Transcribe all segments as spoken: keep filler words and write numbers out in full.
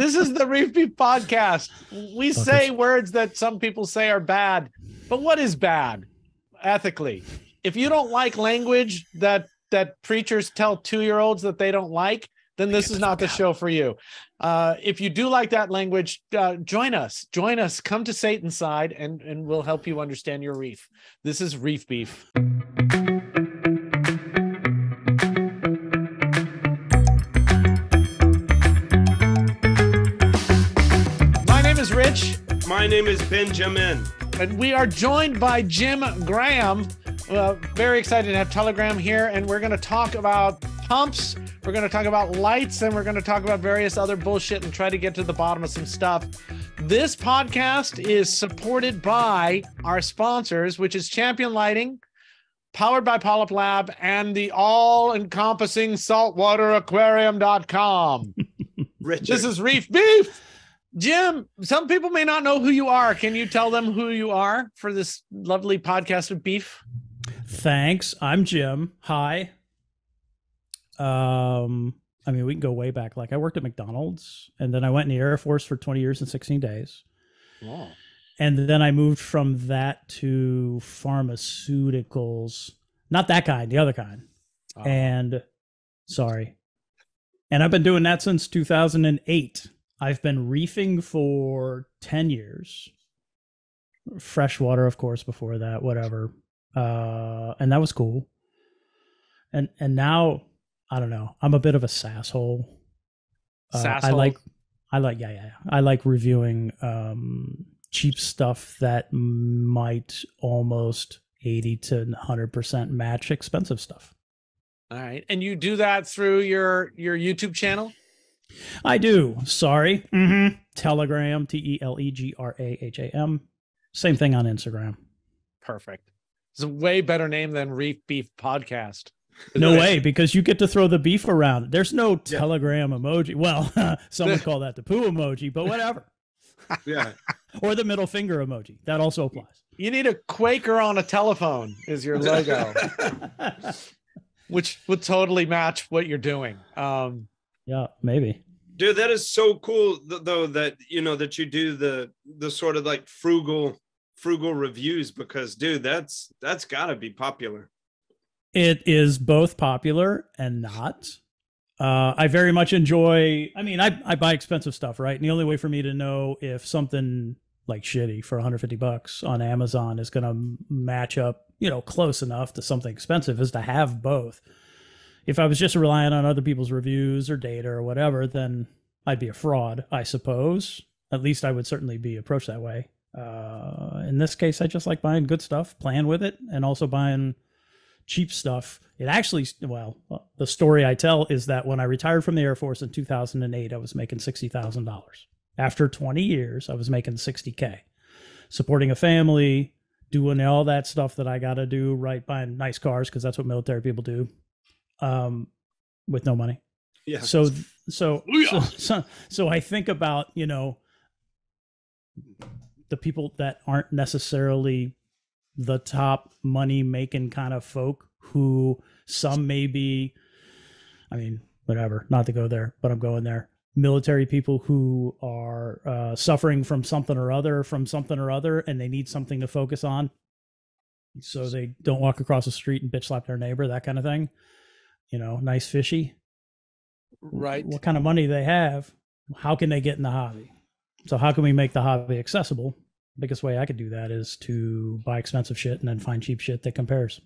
This is the Reef Beef Podcast. We Focus. say words that some people say are bad, but what is bad ethically? If you don't like language that that preachers tell two-year-olds that they don't like, then this is not the show for you. Uh, if you do like that language, uh, join us. Join us. Come to Satan's side, and, and we'll help you understand your reef. This is Reef Beef. My name is Rich. My name is Benjamin. And we are joined by Jim Graham. Uh, very excited to have Telegraham here, and we're going to talk about pumps, we're going to talk about lights, and we're going to talk about various other bullshit and try to get to the bottom of some stuff. This podcast is supported by our sponsors, which is Champion Lighting, powered by Polyp Lab, and the all-encompassing saltwater aquarium dot com. Richard. This is Reef Beef. Jim, some people may not know who you are. Can you tell them who you are for this lovely podcast of beef? Thanks. I'm Jim. Hi. Um, I mean, we can go way back. Like, I worked at McDonald's, and then I went in the Air Force for twenty years and sixteen days. Wow. And then I moved from that to pharmaceuticals. Not that kind, the other kind. Oh. And, sorry. And I've been doing that since two thousand eight. I've been reefing for ten years, freshwater, of course, before that, whatever. Uh, and that was cool. And, and now, I don't know, I'm a bit of a sasshole. Uh, sasshole. I like, I like, yeah, yeah, yeah. I like reviewing, um, cheap stuff that might almost eighty to one hundred percent match expensive stuff. All right. And you do that through your, your YouTube channel? I do. Sorry. Mm-hmm. Telegram, T E L E G R A H A M. Same thing on Instagram. Perfect. It's a way better name than Reef Beef Podcast. No way, because you get to throw the beef around. There's no Telegram yeah. emoji. Well, some would call that the poo emoji, but whatever. Yeah. Or the middle finger emoji. That also applies. You need a Quaker on a telephone is your logo, which would totally match what you're doing. Um, Yeah, maybe. Dude, that is so cool, though, that, you know, that you do the the sort of like frugal, frugal reviews, because, dude, that's that's got to be popular. It is both popular and not. Uh, I very much enjoy. I mean, I, I buy expensive stuff, right? And the only way for me to know if something like shitty for a hundred fifty bucks on Amazon is going to match up, you know, close enough to something expensive is to have both. If I was just relying on other people's reviews or data or whatever, then I'd be a fraud, I suppose. At least I would certainly be approached that way. Uh, in this case, I just like buying good stuff, playing with it, and also buying cheap stuff. It actually, well, the story I tell is that when I retired from the Air Force in two thousand eight, I was making sixty thousand dollars. After twenty years, I was making sixty K, supporting a family, doing all that stuff that I got to do, right? Buying nice cars, because that's what military people do. Um, with no money. Yeah. So, so, so, so, so I think about, you know, the people that aren't necessarily the top money making kind of folk, who some may be, I mean, whatever, not to go there, but I'm going there. Military people who are, uh, suffering from something or other, from something or other, and they need something to focus on. So they don't walk across the street and bitch slap their neighbor, that kind of thing. You know, nice fishy, right? What kind of money they have? How can they get in the hobby? So how can we make the hobby accessible? The biggest way I could do that is to buy expensive shit and then find cheap shit that compares.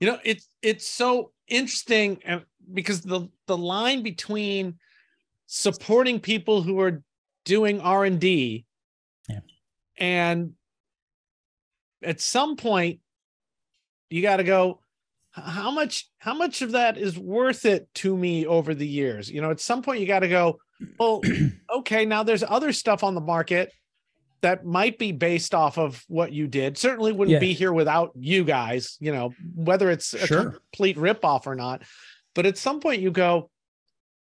You know, it's, it's so interesting because the, the line between supporting people who are doing R and D yeah. and at some point you got to go, how much, how much of that is worth it to me over the years? You know, at some point you got to go, well, okay, now there's other stuff on the market that might be based off of what you did. Certainly wouldn't yeah. be here without you guys, you know, whether it's a sure. complete ripoff or not. But at some point you go,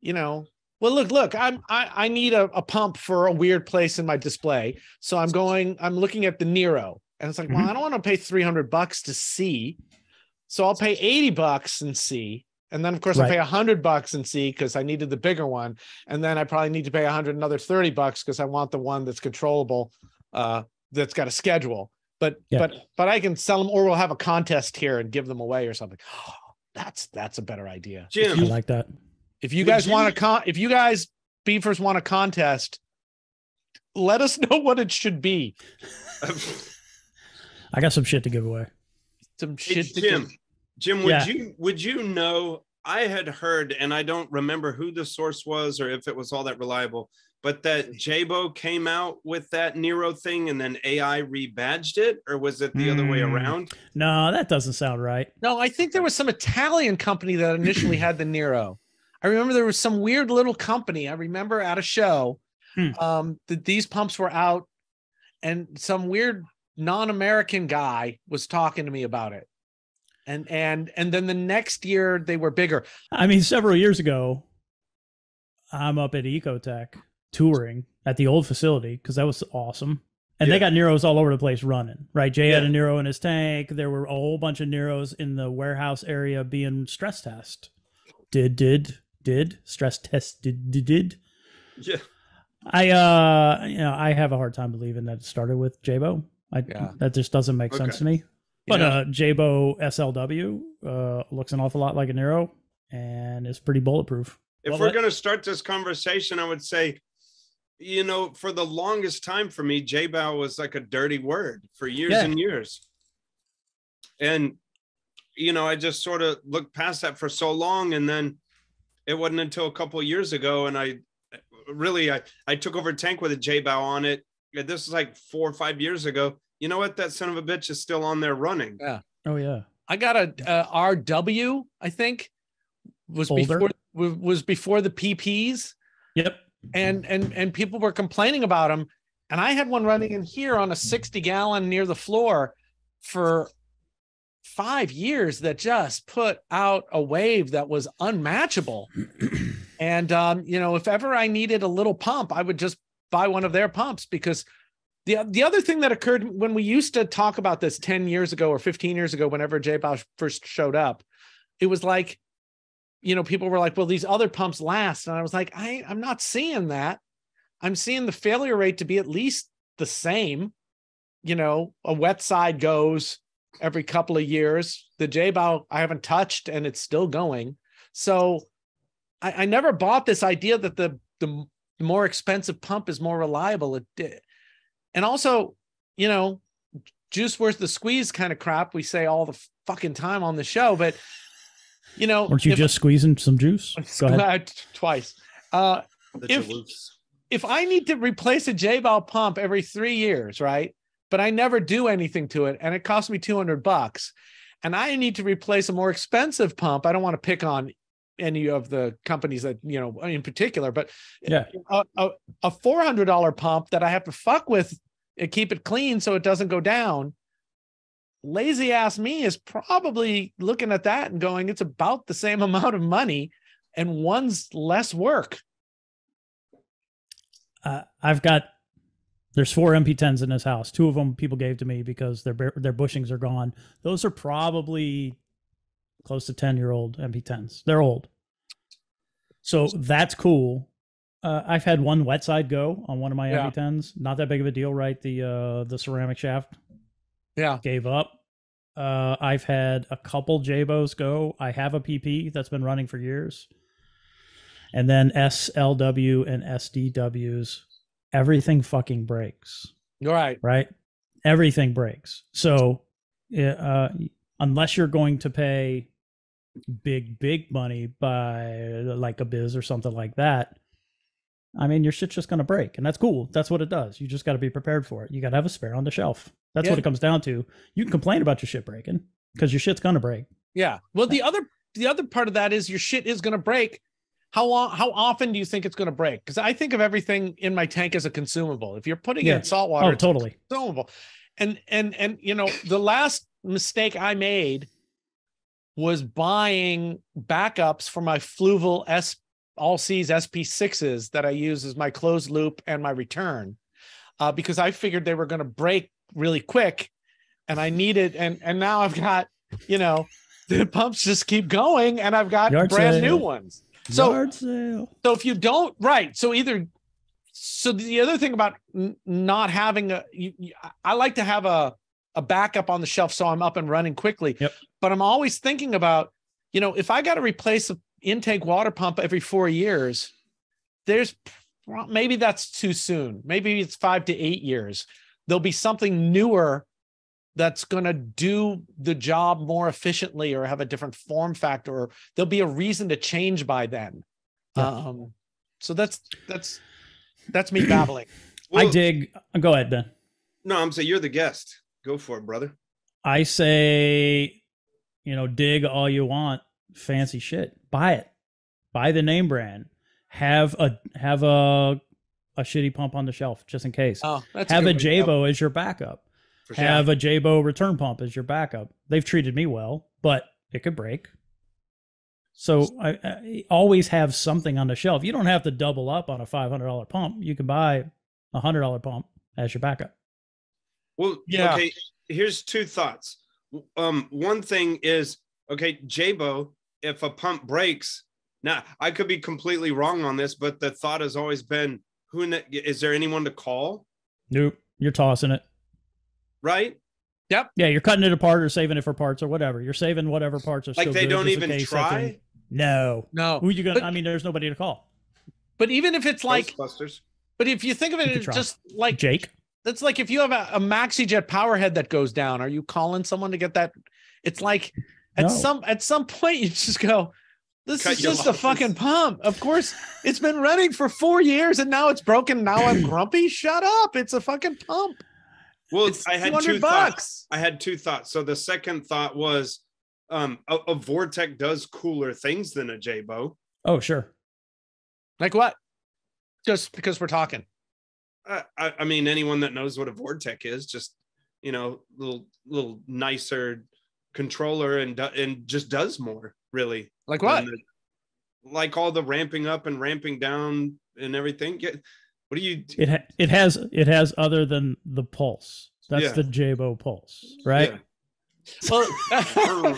you know, well, look, look, I'm, I, I need a, a pump for a weird place in my display. So I'm going, I'm looking at the Nero, and it's like, mm-hmm. well, I don't want to pay three hundred bucks to see. So I'll pay eighty bucks and see, And then, of course, right. I pay a hundred bucks in C because I needed the bigger one. And then I probably need to pay a hundred another thirty bucks because I want the one that's controllable, uh, that's got a schedule. But yeah. but but I can sell them, or we'll have a contest here and give them away or something. Oh, that's that's a better idea, Jim. I like that. If you guys Jim, want a con, if you guys beefers want a contest, let us know what it should be. I got some shit to give away. Some shit hey, to Jim. give. Jim, would yeah. you would you know, I had heard, and I don't remember who the source was or if it was all that reliable, but that Jebao came out with that Nero thing and then A I rebadged it, or was it the mm. other way around? No, that doesn't sound right. No, I think there was some Italian company that initially had the Nero. I remember there was some weird little company, I remember at a show, hmm. um, that these pumps were out, and some weird non-American guy was talking to me about it. And and and then the next year they were bigger. I mean, several years ago, I'm up at Ecotech touring at the old facility because that was awesome. And yeah. they got Neros all over the place running, right? Jay yeah. had a Nero in his tank. There were a whole bunch of Neros in the warehouse area being stress test. Did, did, did. Stress test, did, did, did. Yeah. I, uh, you know, I have a hard time believing that it started with Jebao. I, yeah. That just doesn't make okay. sense to me. But yeah. uh, Jebao S L W uh, looks an awful lot like a Nero, and is pretty bulletproof. If well, we're going to start this conversation, I would say, you know, for the longest time for me, Jebao was like a dirty word for years yeah. and years. And, you know, I just sort of looked past that for so long. And then it wasn't until a couple of years ago. And I really, I, I took over a tank with a Jebao on it. This was like four or five years ago. You know what? That son of a bitch is still on there running. Yeah. Oh yeah. I got a uh, R W. I think was Older. before was before the P Ps. Yep. And and and people were complaining about them. And I had one running in here on a sixty gallon near the floor for five years that just put out a wave that was unmatchable. And um, you know, if ever I needed a little pump, I would just buy one of their pumps because. The, the other thing that occurred when we used to talk about this ten years ago or fifteen years ago, whenever Jebao first showed up, it was like, you know, people were like, well, these other pumps last. And I was like, I, I'm not seeing that. I'm seeing the failure rate to be at least the same. You know, a wet side goes every couple of years. The Jebao I haven't touched and it's still going. So I, I never bought this idea that the, the more expensive pump is more reliable. It did. And also, you know, juice worth the squeeze kind of crap we say all the fucking time on the show. But, you know, weren't you if, just squeezing some juice? Go ahead. Twice. Uh, if, if I need to replace a Jebao pump every three years, right, but I never do anything to it and it costs me two hundred bucks and I need to replace a more expensive pump, I don't want to pick on any of the companies that, you know, in particular, but yeah, a, a, a four hundred dollar pump that I have to fuck with. And keep it clean so it doesn't go down. Lazy ass me is probably looking at that and going, it's about the same amount of money and one's less work. Uh, I've got, there's four M P tens in this house. Two of them people gave to me because their, their bushings are gone. Those are probably close to ten year old M P tens. They're old. So that's cool. Uh, I've had one wet side go on one of my yeah. M P tens. Not that big of a deal, right? The uh, the ceramic shaft yeah. gave up. Uh, I've had a couple Jebaos go. I have a P P that's been running for years. And then S L W and S D Ws. Everything fucking breaks. You're right. Right? Everything breaks. So uh, unless you're going to pay big, big money by like a biz or something like that, I mean, your shit's just going to break, and that's cool. That's what it does. You just got to be prepared for it. You got to have a spare on the shelf. That's yeah. what it comes down to. You can complain about your shit breaking because your shit's going to break. Yeah. Well, the other the other part of that is your shit is going to break. How long? How often do you think it's going to break? Because I think of everything in my tank as a consumable. If you're putting yeah. it in salt water, oh, it's totally consumable. And and and you know, the last mistake I made was buying backups for my Fluval S. All C's S P sixes that I use as my closed loop and my return, uh, because I figured they were going to break really quick, and I needed and and now I've got, you know, the pumps just keep going, and I've got Yard brand sale. new ones. So, Yard sale. so if you don't, right. So either, so the other thing about n- not having a, you, you, I like to have a, a backup on the shelf. So I'm up and running quickly, yep. but I'm always thinking about, you know, if I got to replace an intake water pump every four years, there's well, maybe that's too soon. Maybe it's five to eight years. There'll be something newer that's going to do the job more efficiently or have a different form factor, or there'll be a reason to change by then. Yeah. Um, so that's, that's, that's me babbling. Well, I dig. Go ahead, Ben. No, I'm saying you're the guest. Go for it, brother. I say, you know, dig all you want, fancy shit, buy it, buy the name brand, have a, have a, a shitty pump on the shelf just in case. Oh, that's have a Jebao as your backup. For sure. Have a Jebao return pump as your backup. They've treated me well, but it could break. So I, I always have something on the shelf. You don't have to double up on a five hundred dollar pump. You can buy a one hundred dollar pump as your backup. Well, yeah. Okay, here's two thoughts. Um, one thing is, okay, Jebao, if a pump breaks, now I could be completely wrong on this, but the thought has always been, who in the, is there anyone to call? Nope, you're tossing it. Right? Yep. Yeah, you're cutting it apart or saving it for parts or whatever. You're saving whatever parts are still like they good, don't even try. Can... No, no. Who are you gonna? But, I mean, there's nobody to call. But even if it's like, but if you think of it, it's just like Jake. That's like if you have a, a Maxi Jet power head that goes down. Are you calling someone to get that? It's like at no. some at some point you just go, this Cut is just losses. a fucking pump. Of course, it's been running for four years and now it's broken. Now I'm grumpy. Shut up! It's a fucking pump. Well, it's I had two bucks. thoughts. I had two thoughts. So the second thought was um, a, a Vortech does cooler things than a Jebao. Oh, sure. Like what? Just because we're talking. I, I, I mean, anyone that knows what a Vortech is, just, you know, little little nicer controller and, and just does more, really. Like what? The, like all the ramping up and ramping down and everything. Yeah. What do you do? It, ha- it has it has other than the pulse. That's yeah. the Jebao pulse, right? Yeah. Well,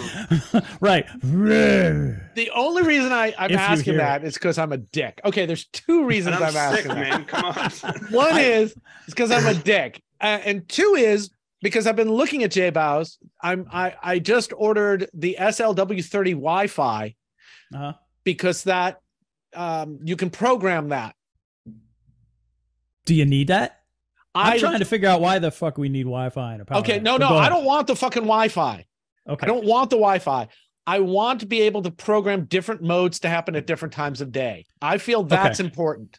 right. The only reason I, I'm if asking that it. is because I'm a dick. Okay, there's two reasons I'm, I'm asking sick, that. Man, come on. One I, is it's because I'm a dick. Uh, and two is because I've been looking at Jebao's. I'm I, I just ordered the S L W thirty Wi-Fi uh-huh. because that um, you can program that. Do you need that? I'm I, trying to figure out why the fuck we need Wi-Fi in a power. Okay, no, no, I don't want the fucking Wi-Fi. Okay. I don't want the Wi-Fi. I want to be able to program different modes to happen at different times of day. I feel that's okay. important.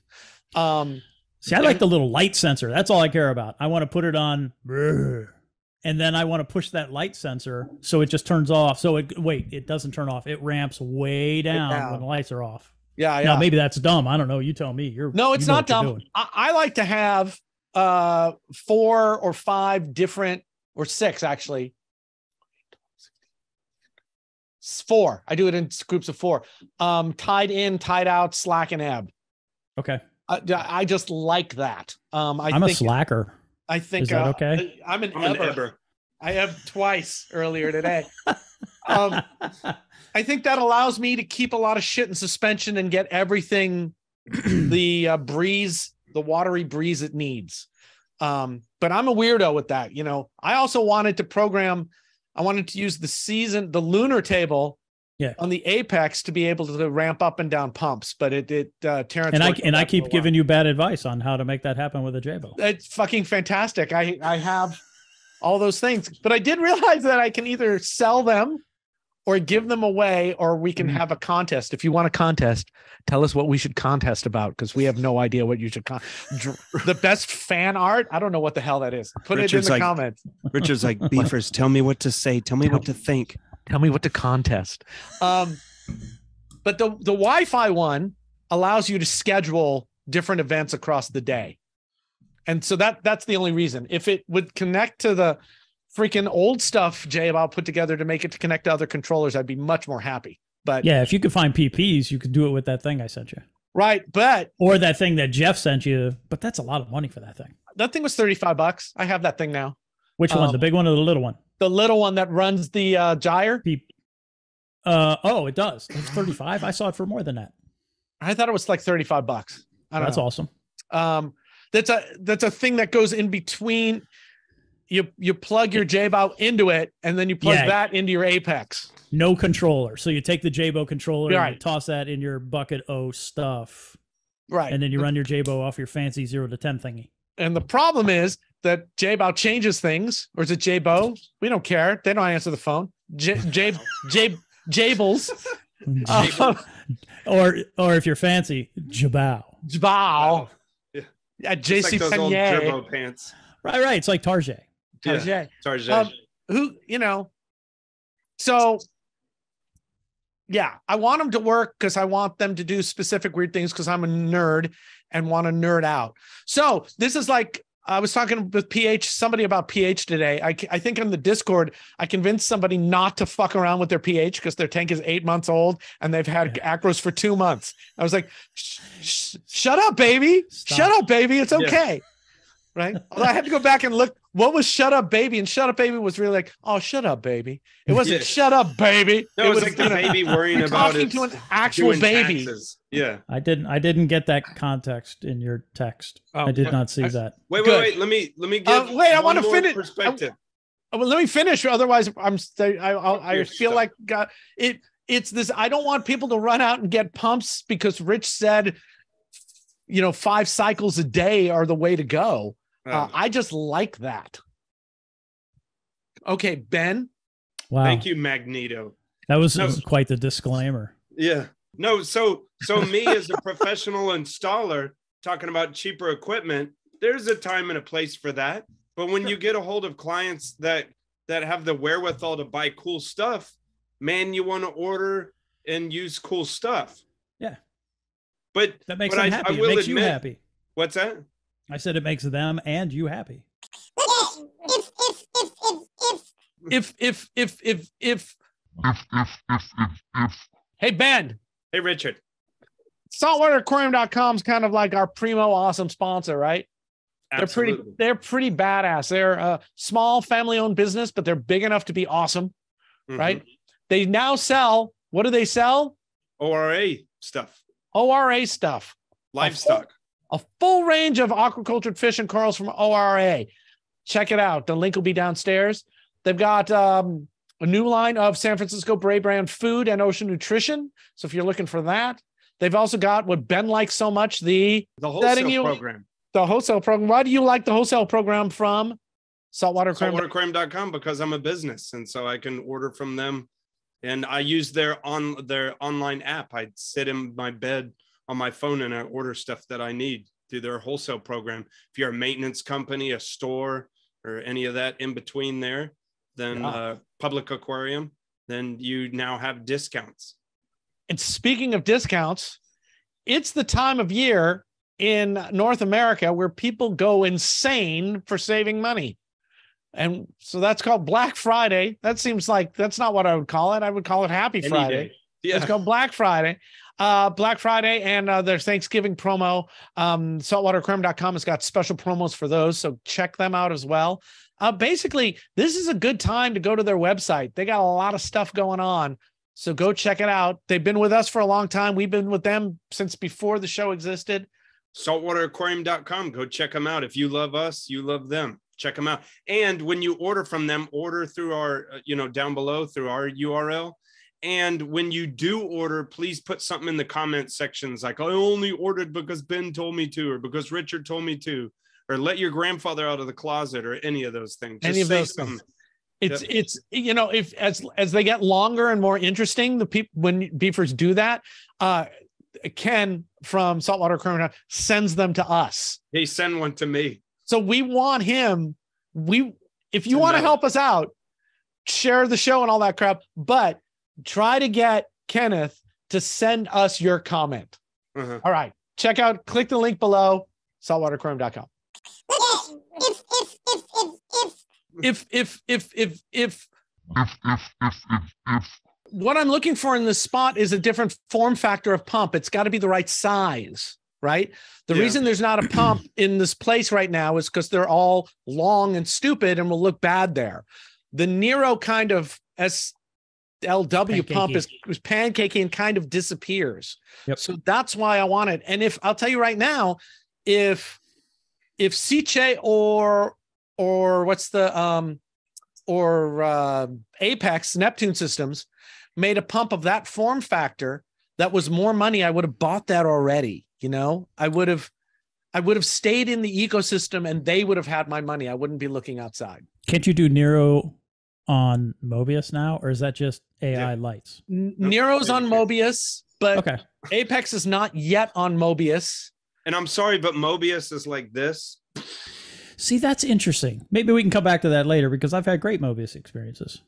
Um, See, I like and, the little light sensor. That's all I care about. I want to put it on, and then I want to push that light sensor so it just turns off. So it wait, it doesn't turn off. It ramps way down, down. when the lights are off. Yeah, yeah. Now, maybe that's dumb. I don't know. You tell me. You're No, it's you know not dumb. I, I like to have uh, four or five different, or six actually. It's four. I do it in groups of four. Um, tied in, tied out, slack, and ebb. Okay. I, I just like that. Um, I I'm think, a slacker. I think. Is that uh, okay? I, I'm an I'm ebber. An ebber. I ebbed twice earlier today. um, I think that allows me to keep a lot of shit in suspension and get everything, the uh, breeze, the watery breeze it needs. Um, but I'm a weirdo with that. You know, I also wanted to program. I wanted to use the season, the lunar table yeah. on the Apex to be able to ramp up and down pumps. But it, it uh, Terrence. And I, and I keep giving you bad advice on how to make that happen with a Jebao. It's fucking fantastic. I, I have all those things, but I did realize that I can either sell them or give them away, or we can have a contest. If you want a contest, tell us what we should contest about, because we have no idea what you should con- the best fan art. I don't know what the hell that is. Put Richard's it in the like, comments. Richard's like, beefers, tell me what to say. Tell me tell, what to think. Tell me what to contest. Um, but the, the Wi-Fi one allows you to schedule different events across the day. And so that that's the only reason. If it would connect to the freaking old stuff Jebao put together to make it to connect to other controllers, I'd be much more happy. But yeah, if you could find P Ps, you could do it with that thing I sent you. Right, but or that thing that Jeff sent you. But that's a lot of money for that thing. That thing was thirty-five bucks. I have that thing now. Which um, one? The big one or the little one? The little one that runs the uh, gyre. P- Uh, oh, it does. It's thirty-five. I saw it for more than that. I thought it was like thirty-five bucks. I don't that's know. Awesome. Um, that's a, that's a thing that goes in between. You, you plug your Jebao into it, and then you plug yeah. that into your Apex. No controller. So you take the Jebao controller right. and you toss that in your bucket O stuff. Right. And then you run your Jebao off your fancy zero to ten thingy. And the problem is that Jebao changes things, or is it Jebao? We don't care. They don't answer the phone. J J J Jables. Um, or or if you're fancy, Jebao. Jebao. Yeah. Yeah, J C like old Jebao pants. Right, right. It's like Tarjay. Tarjay. Yeah. Tarjay. Um, who, you know. So yeah, I want them to work because I want them to do specific weird things because I'm a nerd and want to nerd out. So this is like, I was talking with P H, somebody about P H today. I, I think on the Discord, I convinced somebody not to fuck around with their P H because their tank is eight months old and they've had yeah. Acros for two months. I was like, sh sh shut up, baby. Stop. Shut up, baby. It's okay. Yeah. Right. Although I had to go back and look what was shut up, baby. And shut up, baby was really like, oh, shut up, baby. It wasn't yeah. shut up, baby. No, it was, was like the baby worrying about it. To an actual baby. Taxes. Yeah. I didn't I didn't get that context in your text. Oh, I did yeah. not see I, that. Wait, Good. wait, wait. Let me let me get uh, wait, I want to finish perspective. I, well, let me finish. Otherwise, I'm I I, I feel stuff. like God, it it's this. I don't want people to run out and get pumps because Rich said, you know, five cycles a day are the way to go. Uh, I just like that. Okay, Ben. Wow. Thank you, Magneto. That was, no, was quite the disclaimer. Yeah. No, so so me as a professional installer talking about cheaper equipment, there's a time and a place for that. But when you get a hold of clients that that have the wherewithal to buy cool stuff, man, you want to order and use cool stuff. Yeah. But that makes but them I, happy. I will it makes admit, you happy. What's that? I said it makes them and you happy. If if if if if if if if if Hey Ben. Hey Richard. saltwater aquarium dot com is kind of like our primo awesome sponsor, right? Absolutely. They're pretty they're pretty badass. They're a small family-owned business, but they're big enough to be awesome, mm-hmm. right? They now sell, what do they sell? O R A stuff. O R A stuff. Livestock. A full range of aquacultured fish and corals from O R A. Check it out. The link will be downstairs. They've got um, a new line of San Francisco Bay brand food and ocean nutrition. So if you're looking for that, they've also got what Ben likes so much, the, the wholesale you, program. The wholesale program. Why do you like the wholesale program from saltwater aquarium dot com? Because I'm a business, and so I can order from them. And I use their on their online app. I sit in my bed on my phone and I order stuff that I need through their wholesale program. If you're a maintenance company, a store, or any of that in between there, then yeah. uh, public aquarium, then you now have discounts. And speaking of discounts, it's the time of year in North America where people go insane for saving money. And so that's called Black Friday. That seems like that's not what I would call it. I would call it Happy Any Friday. Day. Yeah. It's called Black Friday. Uh, Black Friday and uh, their Thanksgiving promo. Um, saltwater aquarium dot com has got special promos for those. So check them out as well. Uh, basically, this is a good time to go to their website. They got a lot of stuff going on. So go check it out. They've been with us for a long time. We've been with them since before the show existed. saltwater aquarium dot com. Go check them out. If you love us, you love them. Check them out. And when you order from them, order through our, you know, down below through our U R L. And when you do order, please put something in the comment sections like, I only ordered because Ben told me to, or because Richard told me to, or let your grandfather out of the closet, or any of those things. Just any of those things. It's, yep. it's, you know, if as as they get longer and more interesting, the people, when beefers do that, uh, Ken from Saltwater Aquarium sends them to us. He send one to me. So we want him, we, if you want to help us out, share the show and all that crap, but try to get Kenneth to send us your comment. Uh-huh. All right. Check out, click the link below, saltwater aquarium dot com. If, if, if, if, if, if, if, if, if, what I'm looking for in this spot is a different form factor of pump. It's got to be the right size. Right. The yeah. reason there's not a pump in this place right now is because they're all long and stupid and will look bad there. The Nero kind of S L W pump is, is pancaking and kind of disappears. Yep. So that's why I want it. And if I'll tell you right now, if if Siche or or what's the um or uh, Apex Neptune Systems made a pump of that form factor that was more money, I would have bought that already. You know, I would have I would have stayed in the ecosystem and they would have had my money. I wouldn't be looking outside. Can't you do Nero on Mobius now, or is that just A I lights? Nero's on Mobius, but okay. Apex is not yet on Mobius. And I'm sorry, but Mobius is like this. See, that's interesting. Maybe we can come back to that later because I've had great Mobius experiences.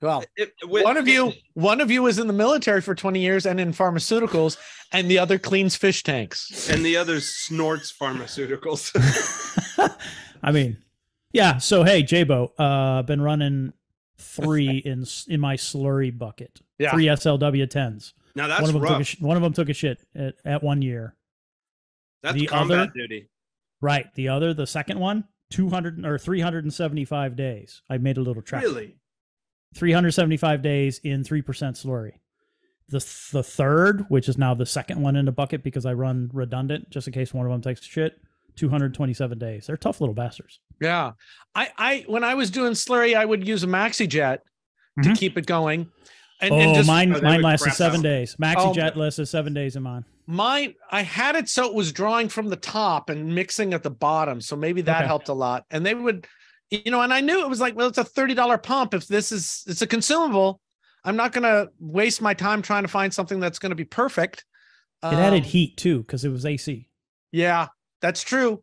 Well, it, with, one of you, one of you is in the military for twenty years and in pharmaceuticals, and the other cleans fish tanks, and the other snorts pharmaceuticals. I mean. Yeah, so hey, Jebao, uh, been running three in in my slurry bucket. Yeah. Three S L W tens. Now that's one of them rough. Took a, one of them took a shit at, at one year. That's the combat other, duty. Right. The other, the second one, two hundred or three hundred seventy-five days. I made a little track. Really? three hundred seventy-five days in three percent slurry. The, the third, which is now the second one in the bucket because I run redundant just in case one of them takes a shit. two hundred twenty-seven days. They're tough little bastards. Yeah. I, I, when I was doing slurry, I would use a Maxi Jet to mm-hmm. keep it going. And, oh, and just, mine, oh, mine lasted seven out. days. Maxi oh, Jet lasted seven days in mine. Mine, I had it so it was drawing from the top and mixing at the bottom. So maybe that okay. helped a lot. And they would, you know, and I knew it was like, well, it's a thirty dollar pump. If this is, it's a consumable, I'm not going to waste my time trying to find something that's going to be perfect. It um, added heat too, because it was A C. Yeah. That's true.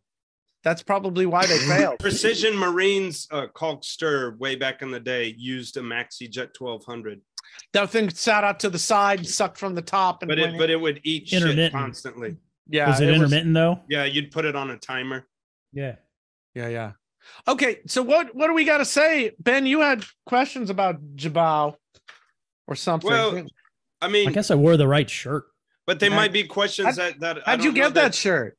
That's probably why they failed. Precision Marines uh, caulk stir way back in the day used a Maxi Jet twelve hundred. That thing sat out to the side, sucked from the top, and but it, but it would eat shit constantly. Yeah, was it, it intermittent was, though? Yeah, you'd put it on a timer. Yeah, yeah, yeah. Okay, so what what do we got to say, Ben? You had questions about Jebao or something. Well, I mean, I guess I wore the right shirt, but they yeah. might be questions I'd, that that. How'd I don't you get know that, that shirt?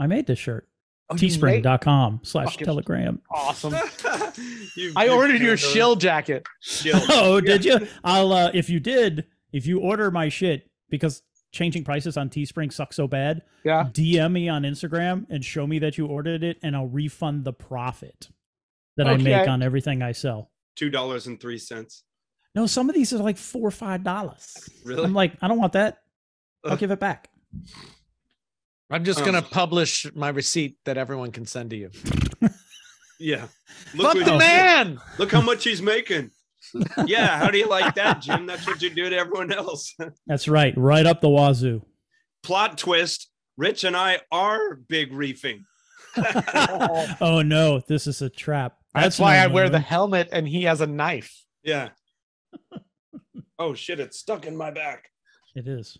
I made this shirt. Oh, Teespring.com slash Telegram. Awesome. you, I you ordered your shill jacket. Shill. Oh, did yeah. you? I'll uh, if you did, if you order my shit, because changing prices on Teespring sucks so bad. Yeah. D M me on Instagram and show me that you ordered it, and I'll refund the profit that okay. I make on everything I sell. Two dollars and three cents. No, some of these are like four or five dollars. Really? I'm like, I don't want that. Ugh. I'll give it back. I'm just um, going to publish my receipt that everyone can send to you. Yeah. Look the oh, man. Look how much he's making. Yeah. How do you like that, Jim? That's what you do to everyone else. That's right. Right up the wazoo. Plot twist. Rich and I are big reefing. oh. oh, no. This is a trap. That's, That's why I wear room. the helmet and he has a knife. Yeah. Oh, shit. It's stuck in my back. It is.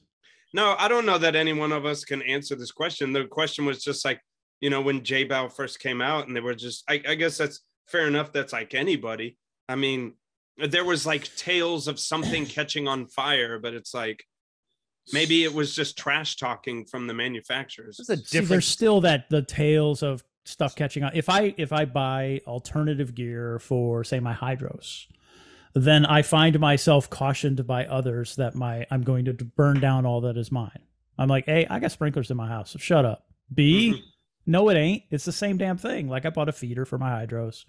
No, I don't know that any one of us can answer this question. The question was just like, you know, when Jebao first came out and they were just, I, I guess that's fair enough. That's like anybody. I mean, there was like tales of something catching on fire, but it's like, maybe it was just trash talking from the manufacturers. There's, a See, there's still that the tales of stuff catching on. If I, if I buy alternative gear for say my Hydros, then I find myself cautioned by others that my I'm going to burn down all that is mine. I'm like, A, I got sprinklers in my house, so shut up. B, mm-hmm. no, it ain't. It's the same damn thing. Like I bought a feeder for my Hydros.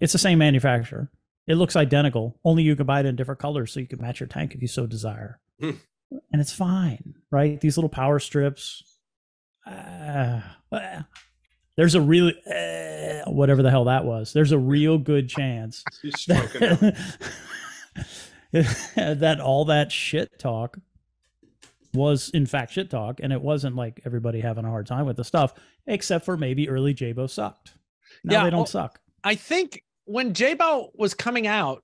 It's the same manufacturer. It looks identical. Only you can buy it in different colors so you can match your tank if you so desire. Mm. And it's fine, right? These little power strips. Uh, uh, There's a really, uh, whatever the hell that was, there's a real good chance that, that all that shit talk was, in fact, shit talk. And it wasn't like everybody having a hard time with the stuff, except for maybe early Jebao sucked. Now yeah, they don't well, suck. I think when Jebao was coming out,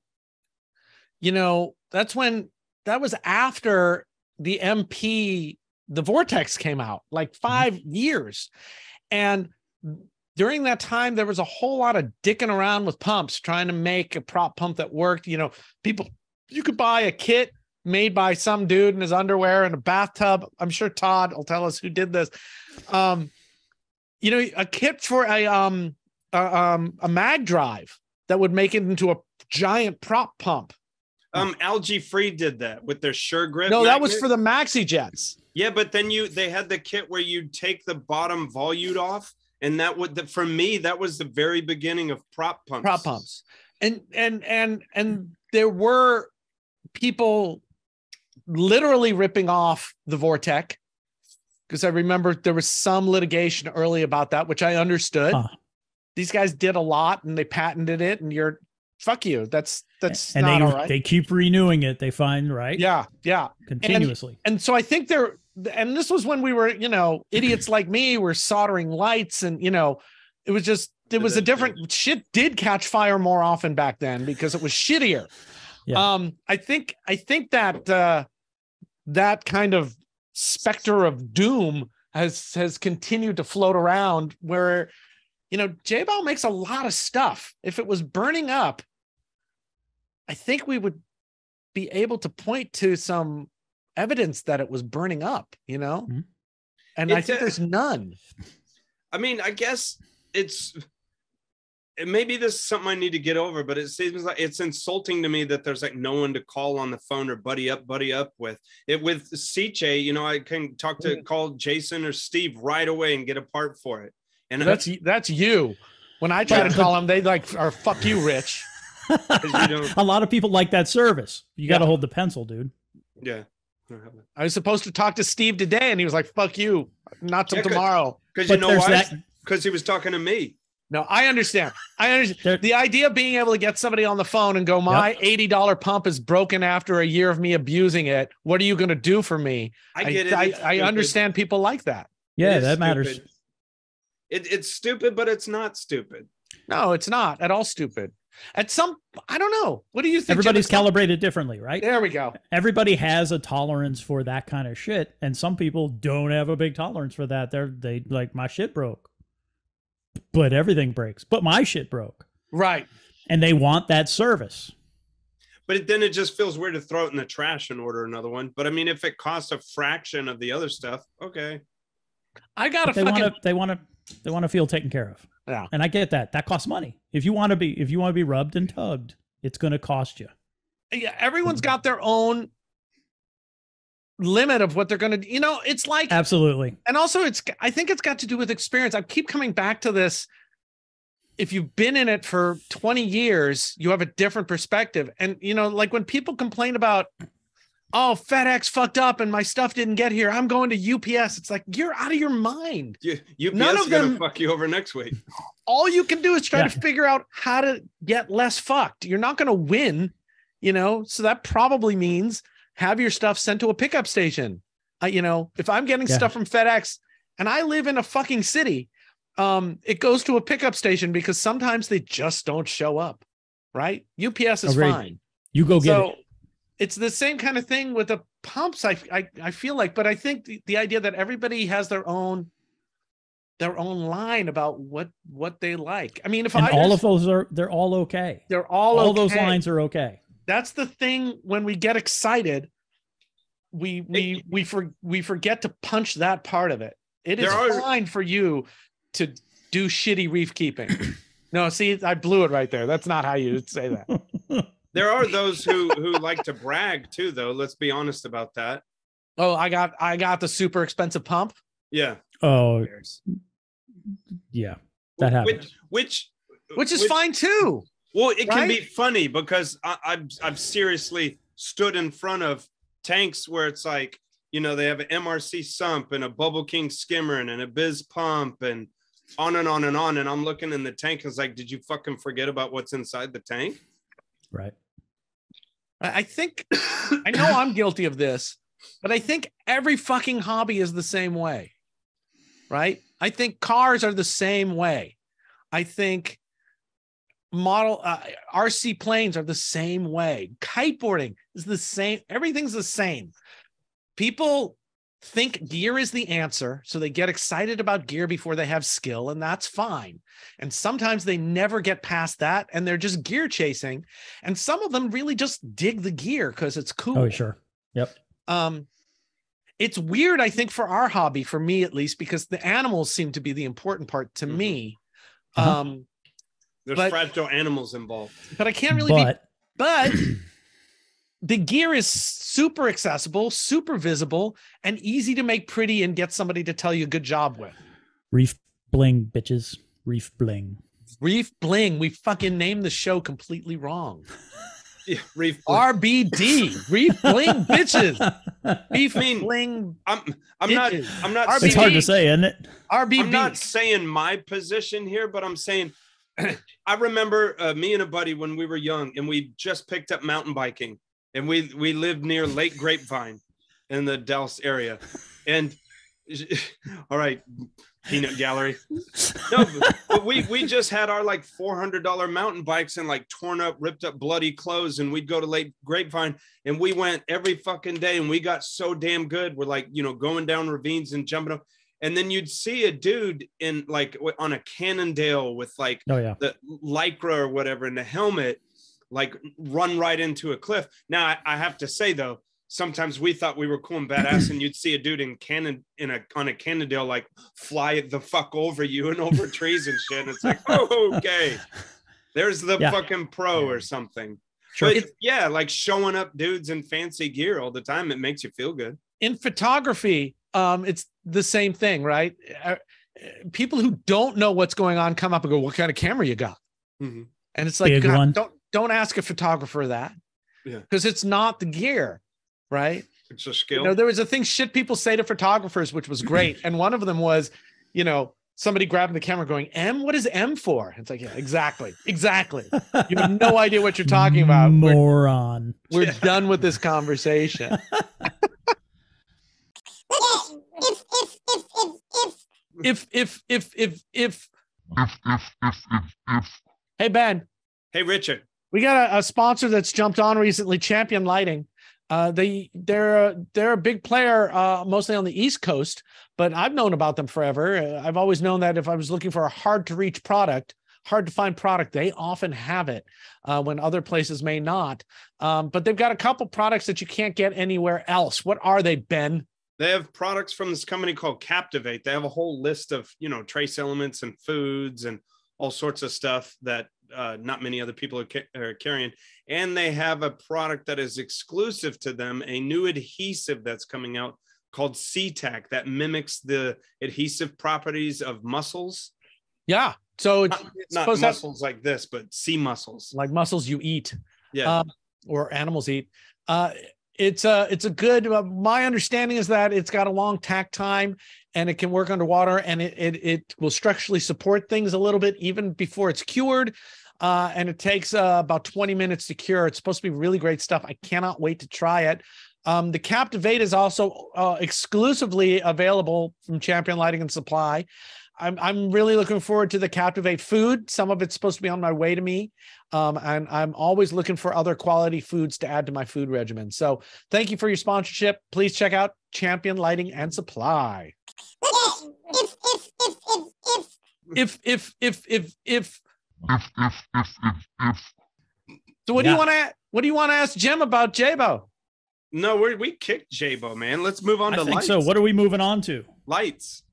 you know, that's when, that was after the M P, the Vortex came out, like five mm-hmm. years. And during that time, there was a whole lot of dicking around with pumps, trying to make a prop pump that worked. You know, people, you could buy a kit made by some dude in his underwear in a bathtub. I'm sure Todd will tell us who did this. Um, you know, a kit for a, um, a, um, a mag drive that would make it into a giant prop pump. Um, Algae Free did that with their Sure Grip. No, magnet. That was for the Maxi Jets. Yeah, but then you they had the kit where you take the bottom volute off, and that would the, for me that was the very beginning of prop pumps. Prop pumps, and and and and there were people literally ripping off the Vortech, because I remember there was some litigation early about that, which I understood. Huh. These guys did a lot, and they patented it, and you're. Fuck you. That's that's and not they, all right. They keep renewing it. They find right. Yeah, yeah, continuously. And, and so I think they're. And this was when we were, you know, idiots like me were soldering lights, and you know, it was just it was a different shit. Did catch fire more often back then because it was shittier. Yeah. Um, I think I think that uh, that kind of specter of doom has has continued to float around where. You know, Jebao makes a lot of stuff. If it was burning up, I think we would be able to point to some evidence that it was burning up, you know? Mm-hmm. And it, I think uh, there's none. I mean, I guess it's, it maybe this is something I need to get over, but it seems like it's insulting to me that there's like no one to call on the phone or buddy up, buddy up with. It with C J, you know, I can talk to, call Jason or Steve right away and get a part for it. And that's I, that's you. When I try but, to call them, they like are fuck you, Rich. You don't... A lot of people like that service. You got to yeah. hold the pencil, dude. Yeah. I was supposed to talk to Steve today, and he was like, "Fuck you, not till yeah, cause, tomorrow." Because you know why? Because he was talking to me. No, I understand. I understand there, the idea of being able to get somebody on the phone and go, "My yep. eighty dollar pump is broken after a year of me abusing it. What are you going to do for me?" I, I get it. I, I understand people like that. Yeah, that matters. Stupid. It, it's stupid, but it's not stupid. No, it's not at all stupid. At some, I don't know. What do you think? Everybody's calibrated differently, right? There we go. Everybody has a tolerance for that kind of shit. And some people don't have a big tolerance for that. They're they like, my shit broke, but everything breaks, but my shit broke. Right. And they want that service. But then it just feels weird to throw it in the trash and order another one. But I mean, if it costs a fraction of the other stuff, okay. I got a fucking. Wanna, they want to. They want to feel taken care of. Yeah. And I get that. That costs money. If you want to be, if you want to be rubbed and tugged, it's going to cost you. Yeah. Everyone's got their own limit of what they're going to, you know, it's like, absolutely. And also it's, I think it's got to do with experience. I keep coming back to this. If you've been in it for twenty years, you have a different perspective. And, you know, like when people complain about, oh, FedEx fucked up and my stuff didn't get here. I'm going to U P S. It's like, you're out of your mind. You, U P S None of them fuck you over next week. All you can do is try yeah. to figure out how to get less fucked. You're not going to win, you know? So that probably means have your stuff sent to a pickup station. Uh, you know, if I'm getting yeah. stuff from FedEx and I live in a fucking city, um, it goes to a pickup station because sometimes they just don't show up, right? U P S is Agreed. Fine. You go get so, it. It's the same kind of thing with the pumps, I, I, I feel like. But I think the, the idea that everybody has their own their own line about what what they like. I mean, if and I all just, of those are they're all okay. They're all all okay. Those lines are okay. That's the thing. When we get excited, we we we for, we forget to punch that part of it. It is are, fine for you to do shitty reef keeping. No, see, I blew it right there. That's not how you say that. There are those who who like to brag too, though. Let's be honest about that. Oh, I got I got the super expensive pump. Yeah. Oh. Yeah. That happens. Which which which is which, fine too. Well, it right? can be funny because I, I've I've seriously stood in front of tanks where it's like, you know, they have an M R C sump and a Bubble King skimmer and an Abyss pump and on and on and on. And I'm looking in the tank and it's like, did you fucking forget about what's inside the tank? Right. I think I know I'm guilty of this, but I think every fucking hobby is the same way. Right? I think cars are the same way. I think model uh, R C planes are the same way. Kiteboarding is the same. Everything's the same. People think gear is the answer, so they get excited about gear before they have skill, and that's fine. And sometimes they never get past that, and they're just gear chasing. And some of them really just dig the gear because it's cool. Oh, sure. Yep. Um, it's weird, I think, for our hobby, for me at least, because the animals seem to be the important part to mm-hmm. me. Uh-huh. Um, There's but, fragile animals involved. But I can't really but. be... But... the gear is super accessible, super visible, and easy to make pretty and get somebody to tell you good job with. Reef bling, bitches. Reef bling. Reef bling. We fucking named the show completely wrong. Yeah, Reef bling. R B D. Reef bling, bitches. Reef I mean, bling. I'm. I'm bitches. not. I'm not. It's hard to say, isn't it? R B B. I'm not saying my position here, but I'm saying. I remember uh, me and a buddy when we were young, and we just picked up mountain biking, and we we lived near Lake Grapevine in the Dallas area. And all right, peanut gallery. No, but, but we we just had our like four hundred dollar mountain bikes and like torn up, ripped up, bloody clothes, and we'd go to Lake Grapevine, and we went every fucking day, and we got so damn good. We're like, you know, going down ravines and jumping up. And then you'd see a dude in like on a Cannondale with like oh, yeah. the Lycra or whatever in the helmet, like run right into a cliff. Now, I, I have to say, though, sometimes we thought we were cool and badass, and you'd see a dude in Cannon in a on a Cannondale like fly the fuck over you and over trees and shit. And it's like, oh, OK, there's the yeah. fucking pro or something. Sure. But yeah, like showing up dudes in fancy gear all the time, it makes you feel good. In photography, Um, it's the same thing, right? Uh, people who don't know what's going on come up and go, "What kind of camera you got?" Mm-hmm. And it's like, God, don't don't ask a photographer that, because yeah. it's not the gear, right? It's a skill. You know, there was a thing shit people say to photographers, which was great, and one of them was, you know, somebody grabbing the camera, going, "M? What is M for?" It's like, yeah, exactly, exactly. You have no idea what you're talking about, moron. We're, we're yeah. done with this conversation. If if if if if if if if if Hey Ben. Hey Richard. We got a, a sponsor that's jumped on recently, Champion Lighting. Uh, they they're they're a big player, uh, mostly on the East Coast, but I've known about them forever. I've always known that if I was looking for a hard to reach product, hard to find product, they often have it uh, when other places may not. Um, but they've got a couple products that you can't get anywhere else. What are they, Ben? They have products from this company called Captivate. They have a whole list of, you know, trace elements and foods and all sorts of stuff that uh, not many other people are, ca are carrying. And they have a product that is exclusive to them, a new adhesive that's coming out called C TAC that mimics the adhesive properties of mussels. Yeah. So it's not, it's not mussels like this, but sea mussels. Like mussels you eat. Yeah. Um, or animals eat. Uh It's a, it's a good, uh, my understanding is that it's got a long tack time and it can work underwater, and it, it, it will structurally support things a little bit even before it's cured. Uh, and it takes uh, about twenty minutes to cure. It's supposed to be really great stuff. I cannot wait to try it. Um, the Captivate is also uh, exclusively available from Champion Lighting and Supply. I'm, I'm really looking forward to the Captivate food. Some of it's supposed to be on my way to me. Um, and I'm always looking for other quality foods to add to my food regimen. So thank you for your sponsorship. Please check out Champion Lighting and Supply. If, if, if, if, if, if, if, if, if. So what yeah. do you want to, what do you want to ask Jim about Jebao? No, we we kicked Jebao, man. Let's move on to I think lights. So what are we moving on to? Lights.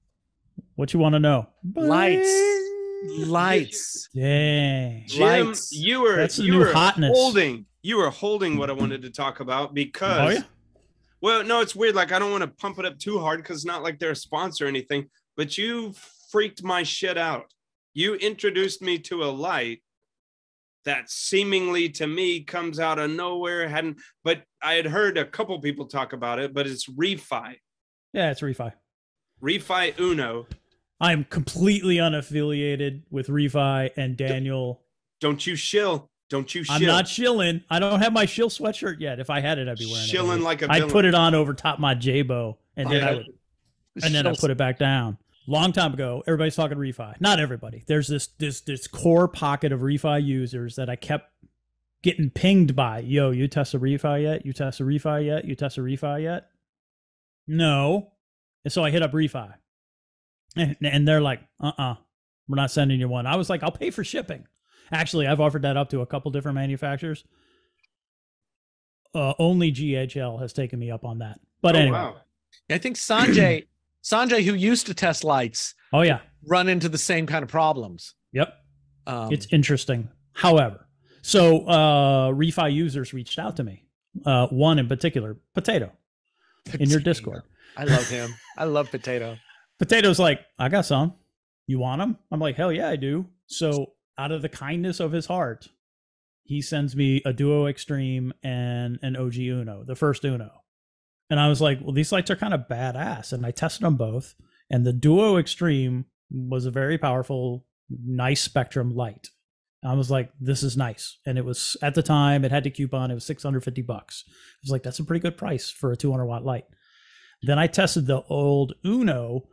What you want to know? Lights, lights. Dang, Jim, lights. you were That's you were hotness. holding. You were holding what I wanted to talk about because, oh, yeah? well, no, it's weird. Like I don't want to pump it up too hard because not like they're a sponsor or anything. But you freaked my shit out. You introduced me to a light that seemingly to me comes out of nowhere. Hadn't, but I had heard a couple people talk about it. But it's Reefi. Yeah, it's Reefi. Reefi Uno. I am completely unaffiliated with Reefi and Daniel. Don't you shill. Don't you shill. I'm not shilling. I don't have my shill sweatshirt yet. If I had it, I'd be wearing shilling it. Shilling like a villain. I'd put it on over top my Jebao, and then, yeah. I, would, and then I put it back down. Long time ago, everybody's talking Reefi. Not everybody. There's this, this, this core pocket of Reefi users that I kept getting pinged by. Yo, you test a Reefi yet? You test a Reefi yet? You test a Reefi yet? No. And so I hit up Reefi. And, and they're like, uh-uh, we're not sending you one. I was like, I'll pay for shipping. Actually, I've offered that up to a couple different manufacturers. Uh, only G H L has taken me up on that. But oh, anyway. Wow. I think Sanjay, Sanjay, who used to test lights, oh yeah, run into the same kind of problems. Yep. Um, it's interesting. However, so uh, Reefi users reached out to me. uh, one in particular, Potato, Potato. in your Discord. I love him. I love Potato. Potato's like, I got some. You want them? I'm like, hell yeah, I do. So out of the kindness of his heart, he sends me a Duo Extreme and an O G Uno, the first Uno. And I was like, well, these lights are kind of badass. And I tested them both. And the Duo Extreme was a very powerful, nice spectrum light. I was like, this is nice. And it was, at the time, it had the coupon. It was six hundred fifty bucks. I was like, that's a pretty good price for a two hundred watt light. Then I tested the old Uno,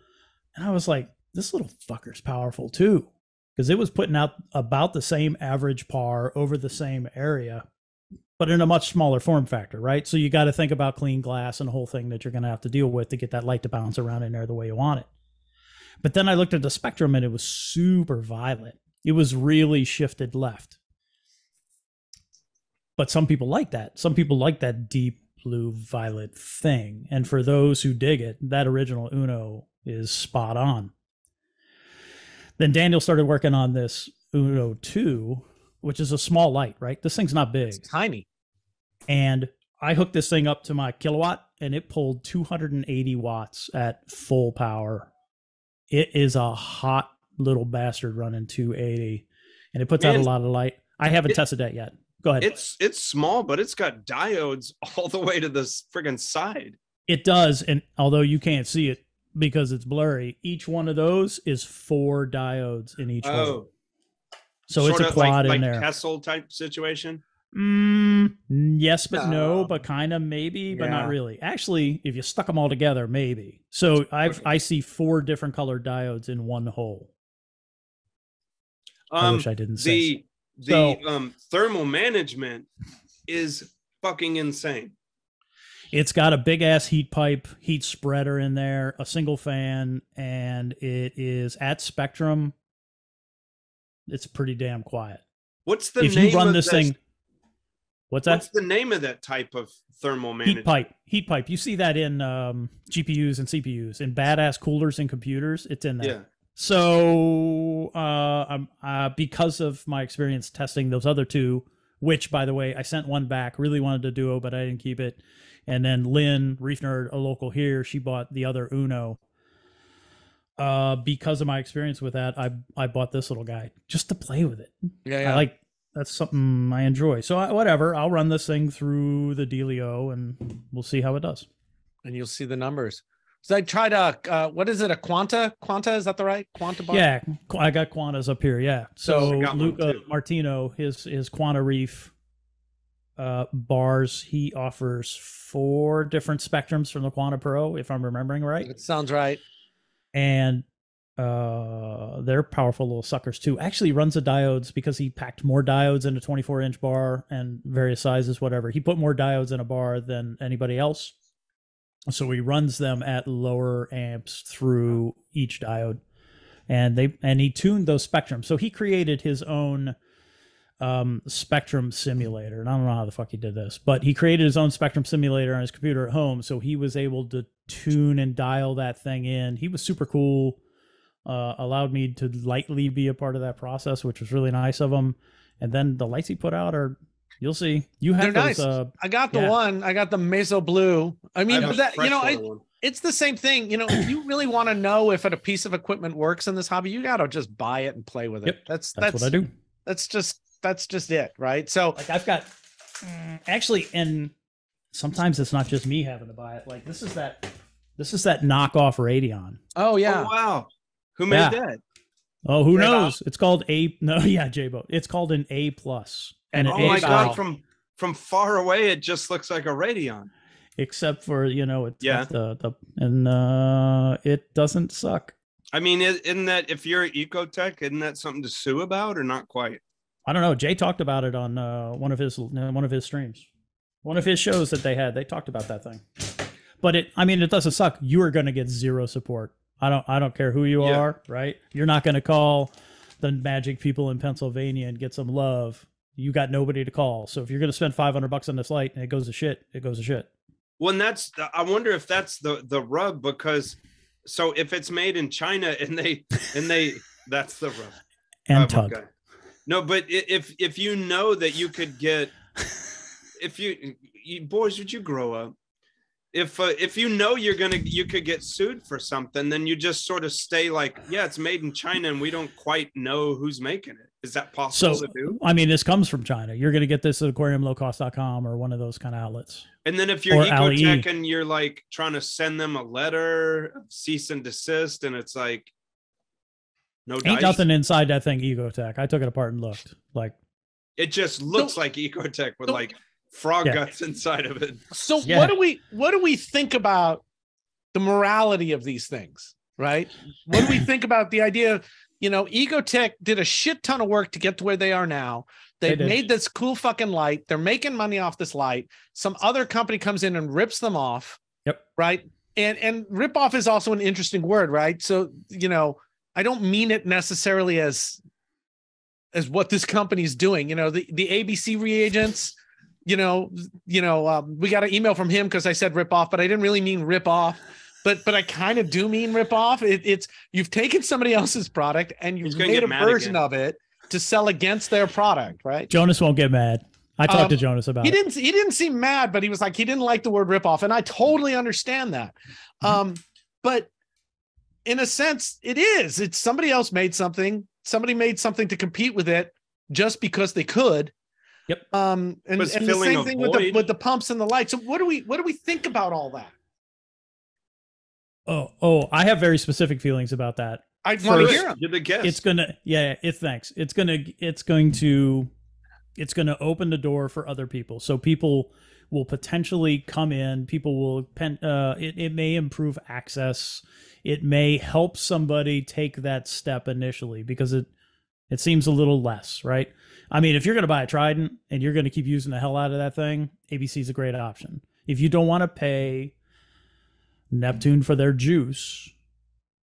and I was like, this little fucker's powerful too, because it was putting out about the same average par over the same area, but in a much smaller form factor, right? So you got to think about clean glass and the whole thing that you're going to have to deal with to get that light to bounce around in there the way you want it. But then I looked at the spectrum, and it was super violent. It was really shifted left. But some people like that. Some people like that deep blue violet thing. And for those who dig it, that original Uno is spot on. Then Daniel started working on this Uno two, which is a small light, right? This thing's not big. It's tiny. And I hooked this thing up to my kilowatt, and it pulled two hundred eighty watts at full power. It is a hot little bastard running two eighty, and it puts out and a lot of light. I haven't it, tested that yet. Go ahead. It's it's small, but it's got diodes all the way to this friggin' side. It does, and although you can't see it because it's blurry, each one of those is four diodes in each oh. one. So sort it's a quad like, in like there. Kessel type situation. Mm, yes, but no, no but kind of maybe, but yeah. not really. Actually, if you stuck them all together, maybe. So I've okay. I see four different colored diodes in one hole. I um, wish I didn't say the so. the um, thermal management is fucking insane. It's got a big ass heat pipe, heat spreader in there, a single fan, and it is at spectrum. It's pretty damn quiet. What's the if name you run of this that, thing? What's that? What's the name of that type of thermal management? Heat pipe. Heat pipe. You see that in um, G P Us and C P Us, in badass coolers and computers. It's in there. Yeah. So uh, I'm, uh, because of my experience testing those other two, which, by the way, I sent one back, really wanted to Duo, but I didn't keep it. And then Lynn, Reef Nerd, a local here, she bought the other Uno. Uh, because of my experience with that, I I bought this little guy just to play with it. Yeah, yeah. I like, that's something I enjoy. So I, whatever, I'll run this thing through the dealio, and we'll see how it does. And you'll see the numbers. So I tried a, uh, what is it, a Quanta? Quanta, is that the right? Quanta bar? Yeah, I got Quantas up here, yeah. So Luca Martino, his, his Quanta Reef uh, bars, he offers four different spectrums from the Quanta Pro, if I'm remembering right. That sounds right. And uh, they're powerful little suckers, too. Actually, he runs the diodes because he packed more diodes in a twenty-four inch bar and various sizes, whatever. He put more diodes in a bar than anybody else. So he runs them at lower amps through each diode, and they and he tuned those spectrums. So he created his own um, spectrum simulator, and I don't know how the fuck he did this, but he created his own spectrum simulator on his computer at home. So he was able to tune and dial that thing in. He was super cool. Uh, allowed me to lightly be a part of that process, which was really nice of him. And then the lights he put out are. You'll see. You have those, nice. uh, I got the yeah. one. I got the Meso Blue. I mean, I that, you know, I, it's the same thing. You know, if you really want to know if a piece of equipment works in this hobby, you got to just buy it and play with it. Yep. That's, that's that's what I do. That's just that's just it, right? So, like, I've got actually, and sometimes it's not just me having to buy it. Like this is that this is that knockoff Radeon. Oh yeah! Oh, wow, who made yeah. that? Oh, who Jebao. knows? It's called a no, yeah, Jebao. It's called an A plus. And oh my god, from from far away it just looks like a Radeon. Except for, you know, it's yeah. the, the and uh it doesn't suck. I mean, isn't that if you're at Ecotech, isn't that something to sue about or not quite? I don't know. Jay talked about it on uh one of his one of his streams. One of his shows that they had. They talked about that thing. But it I mean it doesn't suck. You are gonna get zero support. I don't I don't care who you yeah. are, right? You're not gonna call the magic people in Pennsylvania and get some love. You got nobody to call. So if you're going to spend five hundred bucks on this light and it goes to shit, it goes to shit. Well, and that's, I wonder if that's the, the rub, because so if it's made in China and they, and they, that's the rub. And oh, tug. No, but if, if you know that you could get if you, you boys, would you grow up? If uh, if you know you're gonna you could get sued for something, then you just sort of stay like, yeah, it's made in China, and we don't quite know who's making it. Is that possible so, to do? I mean, this comes from China. You're gonna get this at aquarium low cost dot com or one of those kind of outlets. And then if you're Ecotech and you're like trying to send them a letter of cease and desist, and it's like, no, ain't dice. Nothing inside that thing. Ecotech. I took it apart and looked. Like, it just looks no, like Ecotech with no. like. frog yeah. guts inside of it. So yeah. what do we what do we think about the morality of these things, right? What do we think about the idea of, you know, Ecotech did a shit ton of work to get to where they are now. They, they made this cool fucking light. They're making money off this light. Some other company comes in and rips them off. Yep. Right? And and rip off is also an interesting word, right? So, you know, I don't mean it necessarily as as what this company's doing. You know, the, the A B C reagents. You know, you know, um, we got an email from him because I said rip off, but I didn't really mean rip off. But but I kind of do mean rip off. It, it's you've taken somebody else's product and you've made a version again. of it to sell against their product, right? Jonas won't get mad. I talked um, to Jonas about he it. Didn't, he didn't seem mad, but he was like, he didn't like the word rip off. And I totally understand that. Mm-hmm. Um, but in a sense, it is. It's somebody else made something. Somebody made something to compete with it just because they could. Yep. Um, and, and the same thing with the, with the pumps and the lights. So what do we, what do we think about all that? Oh, oh, I have very specific feelings about that. I want to hear them. You're the guest. It's going to, yeah, it's thanks. It's going to, it's going to, it's going to open the door for other people. So people will potentially come in. People will, pen, uh, it, it may improve access. It may help somebody take that step initially because it, it seems a little less, right? I mean, if you're going to buy a Trident and you're going to keep using the hell out of that thing, A B C is a great option. If you don't want to pay Neptune for their juice,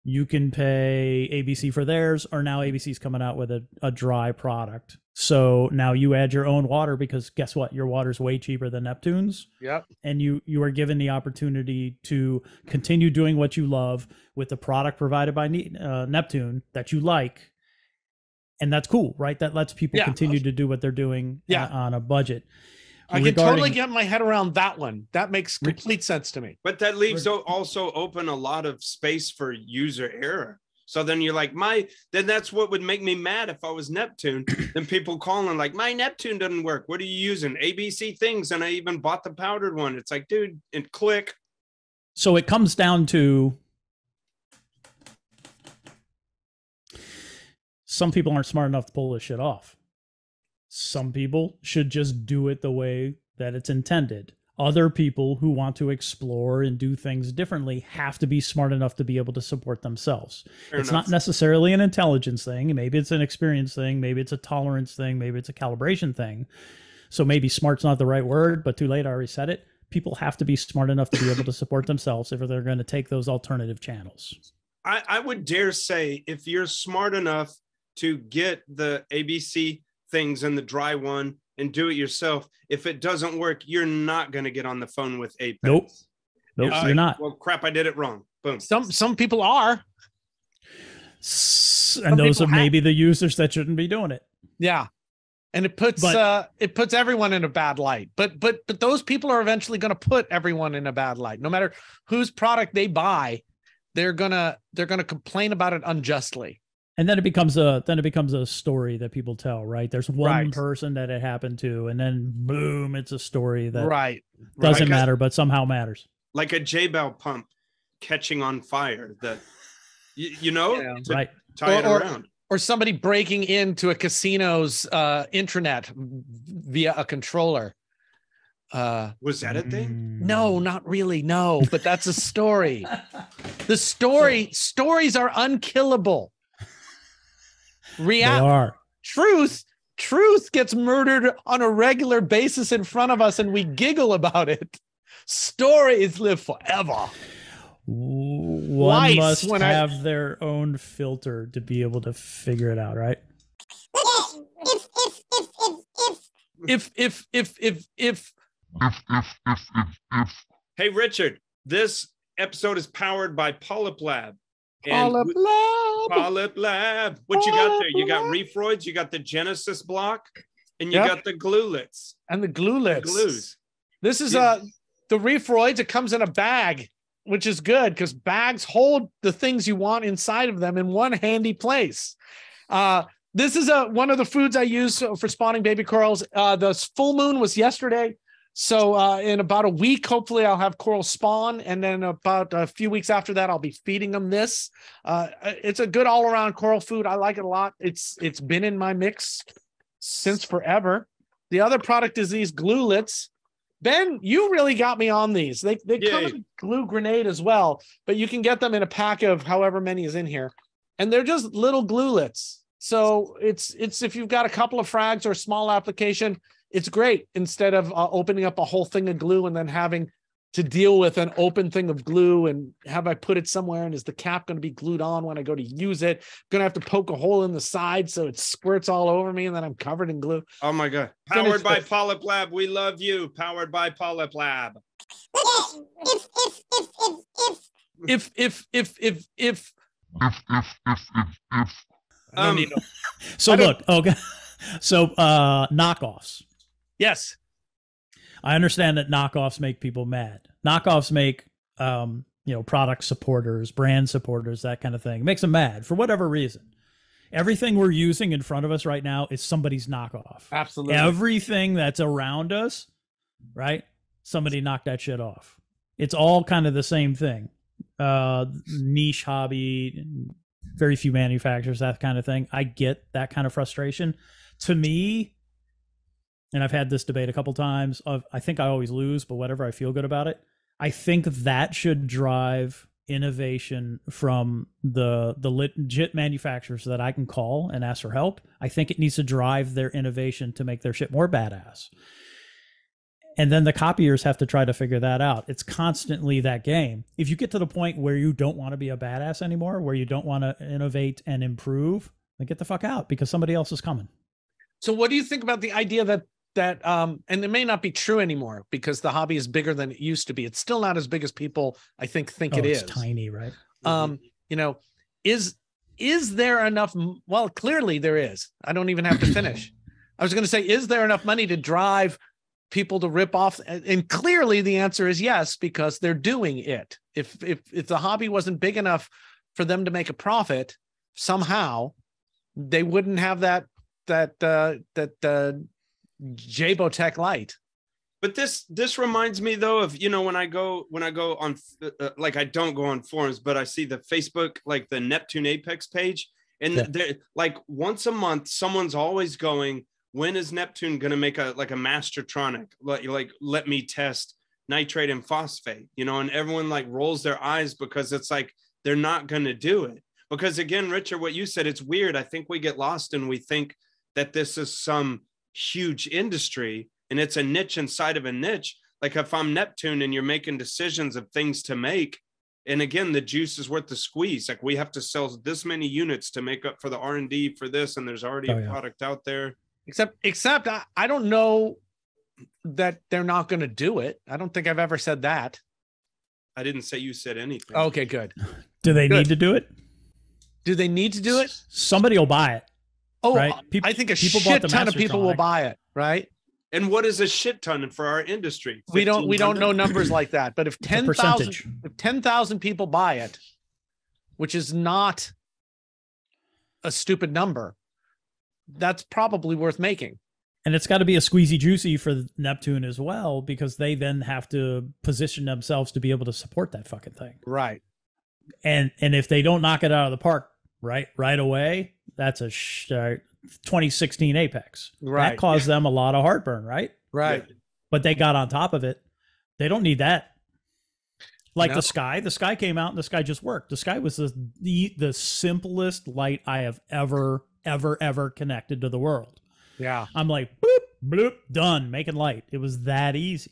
you can pay A B C for theirs, or now A B C's coming out with a, a dry product. So now you add your own water because guess what? Your water's way cheaper than Neptune's. Yep. And you, you are given the opportunity to continue doing what you love with the product provided by uh, Neptune that you like. And that's cool, right? That lets people yeah. continue to do what they're doing yeah. on a budget. I Regarding, can totally get my head around that one. That makes complete sense to me. But that leaves also open a lot of space for user error. So then you're like, my, then that's what would make me mad if I was Neptune. Then people calling like, my Neptune doesn't work. What are you using? A B C things. And I even bought the powdered one. It's like, dude, and click. So it comes down to... some people aren't smart enough to pull this shit off. Some people should just do it the way that it's intended. Other people who want to explore and do things differently have to be smart enough to be able to support themselves. Fair it's enough. Not necessarily an intelligence thing. Maybe it's an experience thing. Maybe it's a tolerance thing. Maybe it's a calibration thing. So maybe smart's not the right word, but too late, I already said it. People have to be smart enough to be able to support themselves if they're going to take those alternative channels. I, I would dare say if you're smart enough to get the A B C things and the dry one and do it yourself. If it doesn't work, you're not going to get on the phone with Apex. Nope. Nope, uh, you're not. Well, crap, I did it wrong. Boom. Some some people are. S and some those are have. maybe the users that shouldn't be doing it. Yeah. And it puts but, uh it puts everyone in a bad light. But but but those people are eventually going to put everyone in a bad light. No matter whose product they buy, they're going to they're going to complain about it unjustly. And then it becomes a then it becomes a story that people tell, right? There's one right. person that it happened to, and then boom, it's a story that right. doesn't like matter, a, but somehow matters. Like a Jebao pump catching on fire, that you, you know, yeah. to right? Tie or, it around, or, or somebody breaking into a casino's uh, intranet via a controller. Uh, was that a thing? No, not really. No, but that's a story. The story stories are unkillable. Reality, truth, truth gets murdered on a regular basis in front of us, and we giggle about it. Stories live forever. One Lice must when have I... their own filter to be able to figure it out, right? If if if if if if if if if. Hey, Richard, this episode is powered by Polyp Lab. Polyp Lab. Polyp Lab. What Polyp you got there? You got Reefroids. You got the Genesis block. And you yep. got the gluelets. And the gluelets. The glues. This is yeah. uh, the Reefroids. It comes in a bag, which is good because bags hold the things you want inside of them in one handy place. Uh, this is a, one of the foods I use for spawning baby corals. Uh, the full moon was yesterday. So uh, in about a week, hopefully I'll have coral spawn. And then about a few weeks after that, I'll be feeding them this. Uh, it's a good all around coral food. I like it a lot. It's It's been in my mix since forever. The other product is these gluelets. Ben, you really got me on these. They, they come in a glue grenade as well, but you can get them in a pack of however many is in here. And they're just little gluelets. So it's, it's if you've got a couple of frags or a small application, it's great instead of uh, opening up a whole thing of glue and then having to deal with an open thing of glue and have I put it somewhere and is the cap going to be glued on when I go to use it? I'm going to have to poke a hole in the side so it squirts all over me and then I'm covered in glue. Oh my God. Powered by Polyp Lab. We love you. Powered by Polyp Lab. If, if, if, if, if, if, if, if, if, Um, so look, okay. So uh, knockoffs. Yes, I understand that knockoffs make people mad. Knockoffs make um, you know, product supporters, brand supporters, that kind of thing. It makes them mad for whatever reason. Everything we're using in front of us right now is somebody's knockoff. Absolutely, everything that's around us, right? Somebody knocked that shit off. It's all kind of the same thing. Uh, niche hobby. Very few manufacturers, that kind of thing. I get that kind of frustration. To me, and I've had this debate a couple times, of I think I always lose, but whatever, I feel good about it. I think that should drive innovation from the the legit manufacturers that I can call and ask for help. I think it needs to drive their innovation to make their shit more badass. And then the copiers have to try to figure that out. It's constantly that game. If you get to the point where you don't want to be a badass anymore, where you don't want to innovate and improve, then get the fuck out because somebody else is coming. So what do you think about the idea that, that um, and it may not be true anymore because the hobby is bigger than it used to be. It's still not as big as people, I think, think oh, it it's is. It's tiny, right? Um, you know, is, is there enough? Well, clearly there is. I don't even have to finish. I was going to say, is there enough money to drive people to rip off? And clearly the answer is yes, because they're doing it. If, if, if the hobby wasn't big enough for them to make a profit somehow, they wouldn't have that, that, uh, that, uh, Jebao Tech light. But this, this reminds me though of, you know, when I go, when I go on, uh, like I don't go on forums, but I see the Facebook, like the Neptune Apex page. And yeah. they're like once a month, someone's always going, when is Neptune going to make a, like a Mastertronic, like, like, let me test nitrate and phosphate, you know, and everyone like rolls their eyes because it's like, they're not going to do it. Because again, Richard, what you said, it's weird. I think we get lost and we think that this is some huge industry and it's a niche inside of a niche. Like if I'm Neptune and you're making decisions of things to make, and again, the juice is worth the squeeze. Like we have to sell this many units to make up for the R and D for this. And there's already oh, a yeah. product out there. Except, except I, I don't know that they're not going to do it. I don't think I've ever said that. I didn't say you said anything. Okay, good. Do they good. need to do it? Do they need to do it? Somebody will buy it. Oh, right? people, I think a people shit ton of people will buy it, right? And what is a shit ton for our industry? We don't, we don't know numbers like that. But if ten thousand, if ten thousand people buy it, which is not a stupid number, that's probably worth making. And it's got to be a squeezy juicy for Neptune as well, because they then have to position themselves to be able to support that fucking thing. Right. And, and if they don't knock it out of the park, right, right away, that's a sh uh, twenty sixteen Apex. Right. That caused them a lot of heartburn. Right. Right. Yeah. But they got on top of it. They don't need that. Like no. the Sky, the Sky came out and the Sky just worked. The Sky was the, the, the simplest light I have ever ever, ever connected to the world. Yeah. I'm like, boop, bloop, done, making light. It was that easy.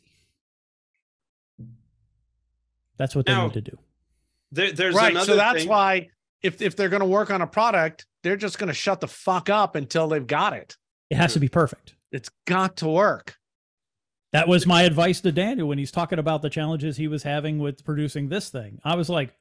That's what they now, need to do. There, there's right, another so that's thing. why if, if they're going to work on a product, they're just going to shut the fuck up until they've got it. It has to be perfect. It's got to work. That was my advice to Daniel when he's talking about the challenges he was having with producing this thing. I was like,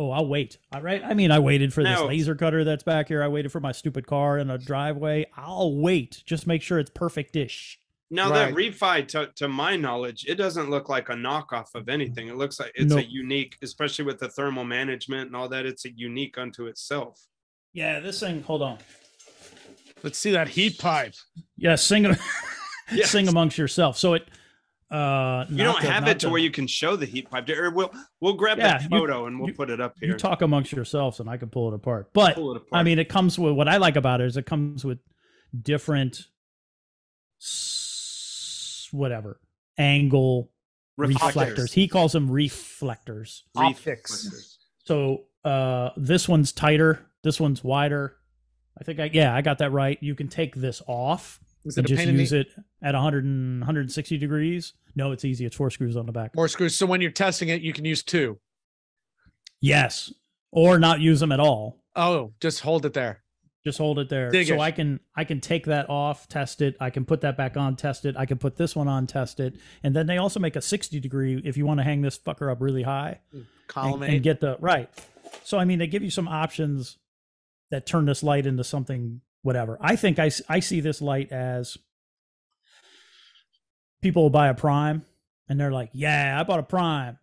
oh, I'll wait. All right. I mean, I waited for this Ow. laser cutter that's back here. I waited for my stupid car in a driveway. I'll wait. Just make sure it's perfect-ish. Now right. that Reefi, to, to my knowledge, it doesn't look like a knockoff of anything. It looks like it's nope. a unique, especially with the thermal management and all that. It's a unique unto itself. Yeah, this thing. Hold on. Let's see that heat pipe. Yeah, sing, yes. sing amongst yourself. So it. Uh, you don't the, have it to the, where you can show the heat pipe. Or we'll we'll grab yeah, that photo you, and we'll you, put it up here. You talk amongst yourselves, and I can pull it apart. But pull it apart. I mean, it comes with what I like about it is it comes with different. Whatever angle reflectors. reflectors he calls them reflectors, reflectors. So uh this one's tighter, this one's wider. I think I yeah I got that right. You can take this off Is and it just use it at one hundred and one hundred sixty degrees. No, it's easy. It's four screws on the back. Four screws. So when you're testing it, you can use two. Yes, or not use them at all. Oh, just hold it there. Just hold it there. Dig so it. I can I can take that off, test it. I can put that back on, test it. I can put this one on, test it. And then they also make a sixty degree if you want to hang this fucker up really high. Column and, and get the right. So I mean, they give you some options that turn this light into something whatever. I think I I see this light as people will buy a prime and they're like, "Yeah, I bought a prime."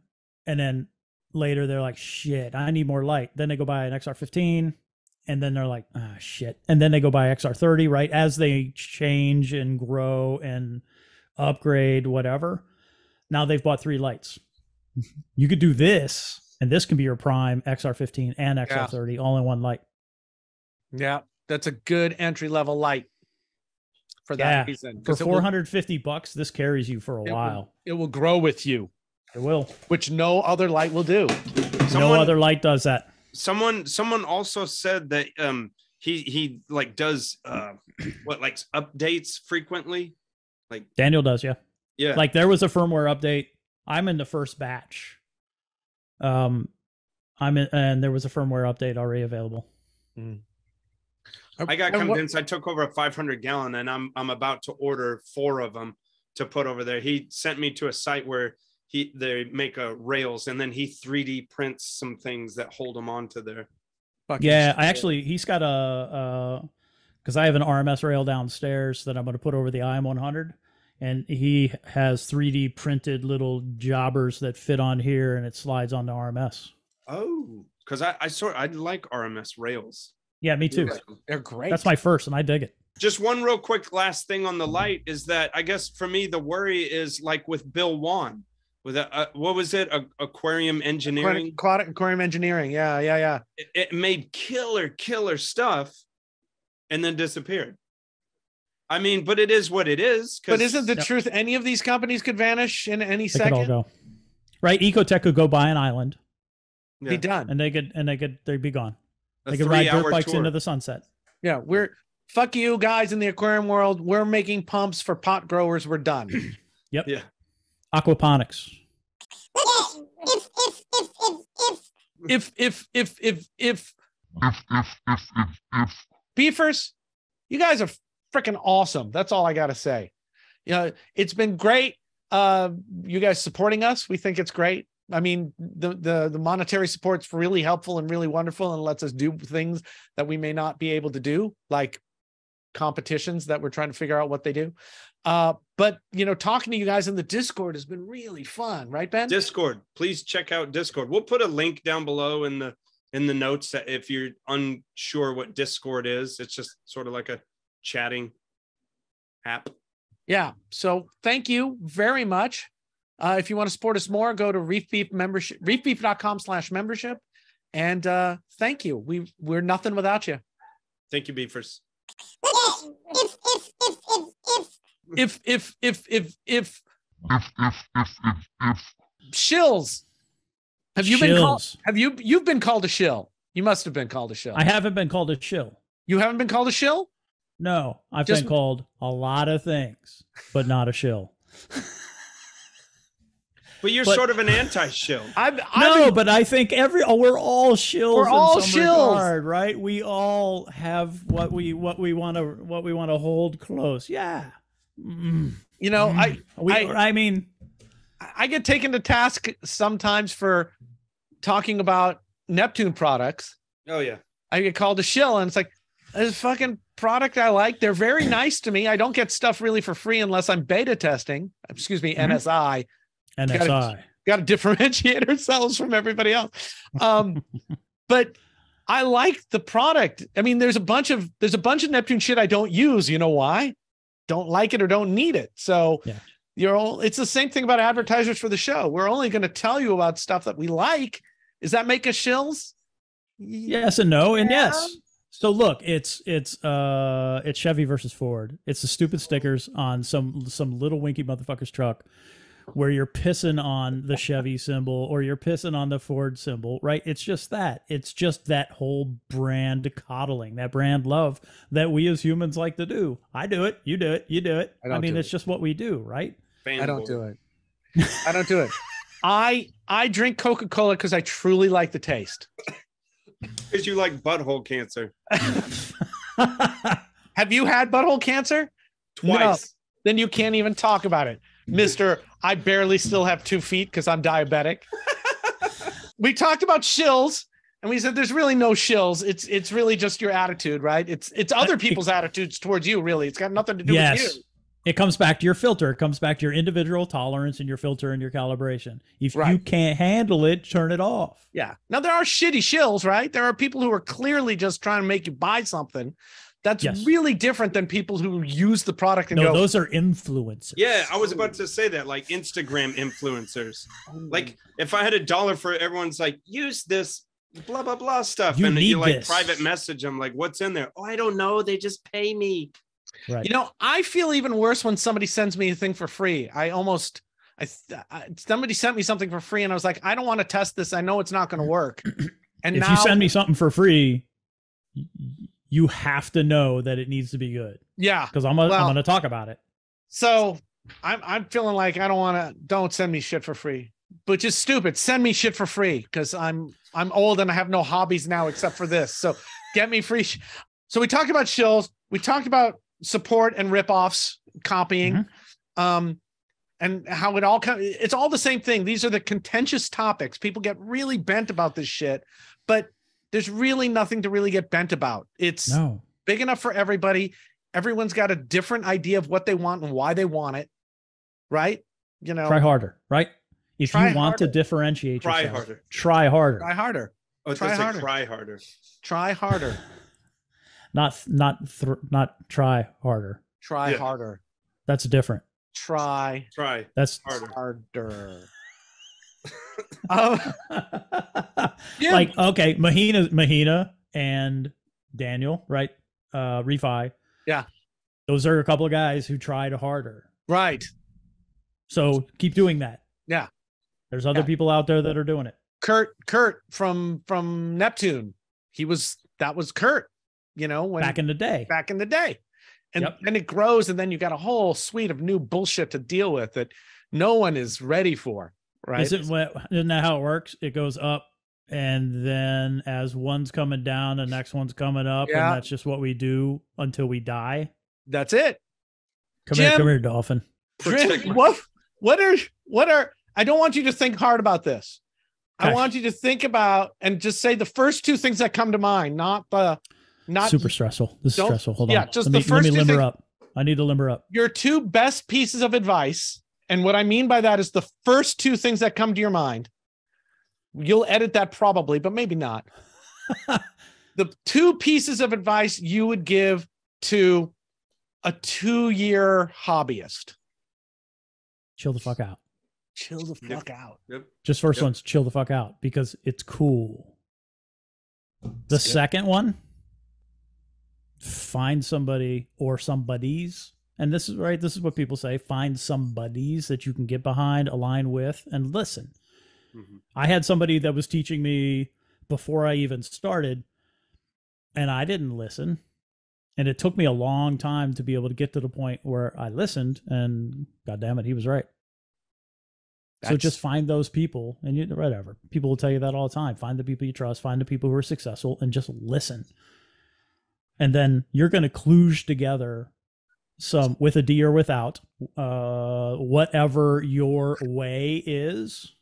And then later they're like, "Shit, I need more light." Then they go buy an X R fifteen. And then they're like, ah, oh, shit. And then they go buy X R thirty, right? As they change and grow and upgrade, whatever. Now they've bought three lights. You could do this, and this can be your prime X R fifteen and X R thirty yeah. all in one light. Yeah, that's a good entry-level light for that yeah. reason. For four hundred fifty will, bucks, this carries you for a it while. Will, it will grow with you. It will. Which no other light will do. Someone, no other light does that. Someone, someone also said that um, he he like does uh, what like updates frequently, like Daniel does. Yeah, yeah. Like there was a firmware update. I'm in the first batch. Um, I'm in, and there was a firmware update already available. Mm. I got convinced. I took over a five hundred gallon, and I'm I'm about to order four of them to put over there. He sent me to a site where. He, they make a rails, and then he three D prints some things that hold them onto their. Yeah, I actually, he's got a, because I have an R M S rail downstairs that I'm going to put over the I M one hundred, and he has three D printed little jobbers that fit on here, and it slides on the R M S. Oh, because I, I sort, I like R M S rails. Yeah, me too. They're, they're great. That's my first, and I dig it. Just one real quick last thing on the light is that I guess for me the worry is like with Bill Wan. With a, uh, what was it? A, aquarium engineering. Aquatic, aquarium engineering. Yeah, yeah, yeah. It, it made killer, killer stuff, and then disappeared. I mean, but it is what it is. But isn't the yep. truth? Any of these companies could vanish in any they second. Could all go. Right? Ecotech could go buy an island. Yeah. Be done, and they could, and they could, they'd be gone. A they could ride dirt bikes tour. into the sunset. Yeah, we're fuck you guys in the aquarium world. We're making pumps for pot growers. We're done. Yep. Yeah. Aquaponics. If if if if if if if if if beefers, you guys are freaking awesome. That's all I gotta say. You know, it's been great. Uh, you guys supporting us, we think it's great. I mean, the the the monetary support's really helpful and really wonderful, and lets us do things that we may not be able to do, like competitions that we're trying to figure out what they do. Uh, but, you know, talking to you guys in the Discord has been really fun. Right, Ben? Discord. Please check out Discord. We'll put a link down below in the in the notes that if you're unsure what Discord is. It's just sort of like a chatting app. Yeah. So thank you very much. Uh, if you want to support us more, go to Reef Beef membership, reefbeef.com slash membership. And uh, thank you. We, we're nothing without you. Thank you, Beefers. If if if if if shills, have you shills. been called? Have you you've been called a shill? You must have been called a shill. I haven't been called a shill. You haven't been called a shill? No, I've Just, been called a lot of things, but not a shill. But you're but, sort of an anti-shill. I'm, I'm no, a, but I think every oh, we're all shills. We're all in some shills, regard, right? We all have what we what we want to what we want to hold close. Yeah. Mm. You know, mm. I, we, I I mean, I get taken to task sometimes for talking about Neptune products. Oh yeah. I get called a shill, and it's like, this is fucking product I like. They're very nice to me. I don't get stuff really for free unless I'm beta testing. Excuse me, N S I. Mm-hmm. N S I. Got to differentiate ourselves from everybody else. Um, but I like the product. I mean, there's a bunch of there's a bunch of Neptune shit I don't use. You know why? Don't like it or don't need it. So yeah. you're all, it's the same thing about advertisers for the show. We're only going to tell you about stuff that we like. Does that make us shills? Yes and no, and yes. So look, it's it's uh it's Chevy versus Ford. It's the stupid stickers on some some little winky motherfucker's truck where you're pissing on the Chevy symbol or you're pissing on the Ford symbol, right? It's just that. It's just that whole brand coddling, that brand love that we as humans like to do. I do it, you do it, you do it. I, I mean, do it's it. just what we do, right? Fanboy. I don't do it. I don't do it. I I drink Coca-Cola because I truly like the taste. Because you like butthole cancer. Have you had butthole cancer? Twice. No. Then you can't even talk about it. Mister, I barely still have two feet because I'm diabetic. We talked about shills, and we said there's really no shills. It's it's really just your attitude, right? It's it's other people's attitudes towards you, really. It's got nothing to do yes. with you. It comes back to your filter. It comes back to your individual tolerance and your filter and your calibration. If right. you can't handle it, turn it off. Yeah. Now, there are shitty shills, right? There are people who are clearly just trying to make you buy something. That's yes. really different than people who use the product and no, go, those are influencers. Yeah, I was about to say that, like Instagram influencers. Like, if I had a dollar for everyone's like, use this blah, blah, blah stuff. You and you like this. Private message them, like, what's in there? Oh, I don't know. They just pay me. Right. You know, I feel even worse when somebody sends me a thing for free. I almost, I, I somebody sent me something for free, and I was like, I don't want to test this. I know it's not going to work. And if now, you send me something for free, you have to know that it needs to be good. Yeah, because I'm well, I'm going to talk about it. So I'm I'm feeling like I don't want to. Don't send me shit for free, which is stupid. Send me shit for free because I'm I'm old and I have no hobbies now except for this. So get me free. Sh so we talked about shills. We talked about support and ripoffs, copying, mm-hmm. um, and how it all comes. It's all the same thing. These are the contentious topics. People get really bent about this shit, but there's really nothing to really get bent about. It's no. big enough for everybody. Everyone's got a different idea of what they want and why they want it. Right. You know, try harder, right? If you want harder. to differentiate, try yourself, harder, try harder, try harder, oh, try, harder. try harder, try harder. Not not not try harder. Try yeah. harder. That's different. Try. Try. That's harder. harder. um, yeah. Like okay, Mahina, Mahina, and Daniel, right? Uh, Reefi. Yeah, those are a couple of guys who tried harder. Right. So keep doing that. Yeah. There's other yeah. people out there that are doing it. Kurt, Kurt from from Neptune. He was that was Kurt. You know, when, back in the day, back in the day. And yep. then it grows. And then you got a whole suite of new bullshit to deal with that no one is ready for. Right. Isn't, isn't that how it works? It goes up. And then as one's coming down, the next one's coming up. Yeah. And that's just what we do until we die. That's it. Come Jim, here, come here, dolphin. What, what are, what are, I don't want you to think hard about this. Okay. I want you to think about and just say the first two things that come to mind, not the, Not super stressful. This is stressful. Hold yeah, on. Just let me, the first let me limber things, up. I need to limber up. Your two best pieces of advice. And what I mean by that is the first two things that come to your mind. You'll edit that probably, but maybe not. The two pieces of advice you would give to a two-year hobbyist. Chill the fuck out. Chill the fuck yep. out. Yep. Just first yep. one's chill the fuck out because it's cool. The yep. second one. Find somebody or somebody's, and this is right. This is what people say: find somebody's that you can get behind, align with, and listen. Mm-hmm. I had somebody that was teaching me before I even started, and I didn't listen, and it took me a long time to be able to get to the point where I listened. And God damn it, he was right. That's... So just find those people, and you whatever people will tell you that all the time. Find the people you trust, find the people who are successful, and just listen. And then you're going to kludge together some with a D or without, uh, whatever your way is,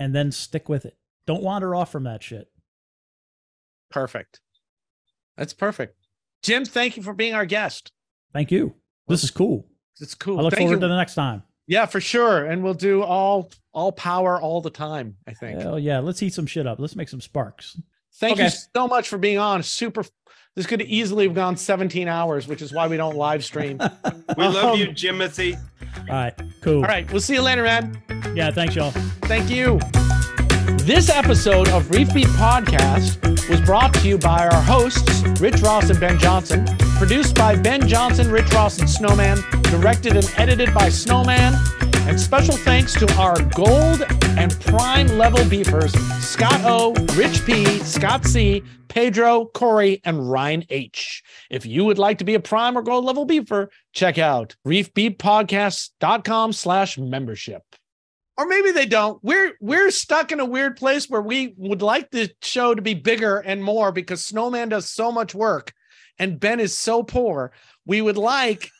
and then stick with it. Don't wander off from that shit. Perfect. That's perfect. Jim, thank you for being our guest. Thank you. This is cool. It's cool. I look thank forward you. to the next time. Yeah, for sure. And we'll do all all power all the time, I think. Hell yeah. Let's heat some shit up. Let's make some sparks. Thank okay. you so much for being on. Super. This could easily have gone seventeen hours, which is why we don't live stream. We love um, you, Jimothy. All right. Cool. All right. We'll see you later, man. Yeah. Thanks, y'all. Thank you. This episode of Reef Beef Podcast was brought to you by our hosts, Rich Ross and Ben Johnson. Produced by Ben Johnson, Rich Ross, and Snowman. Directed and edited by Snowman. And special thanks to our gold and prime level beefers, Scott O, Rich P, Scott C, Pedro, Corey, and Ryan H. If you would like to be a prime or gold level beefer, check out reefbeefpodcast.com slash membership. Or maybe they don't. We're we're stuck in a weird place where we would like the show to be bigger and more because Snowman does so much work and Ben is so poor. We would like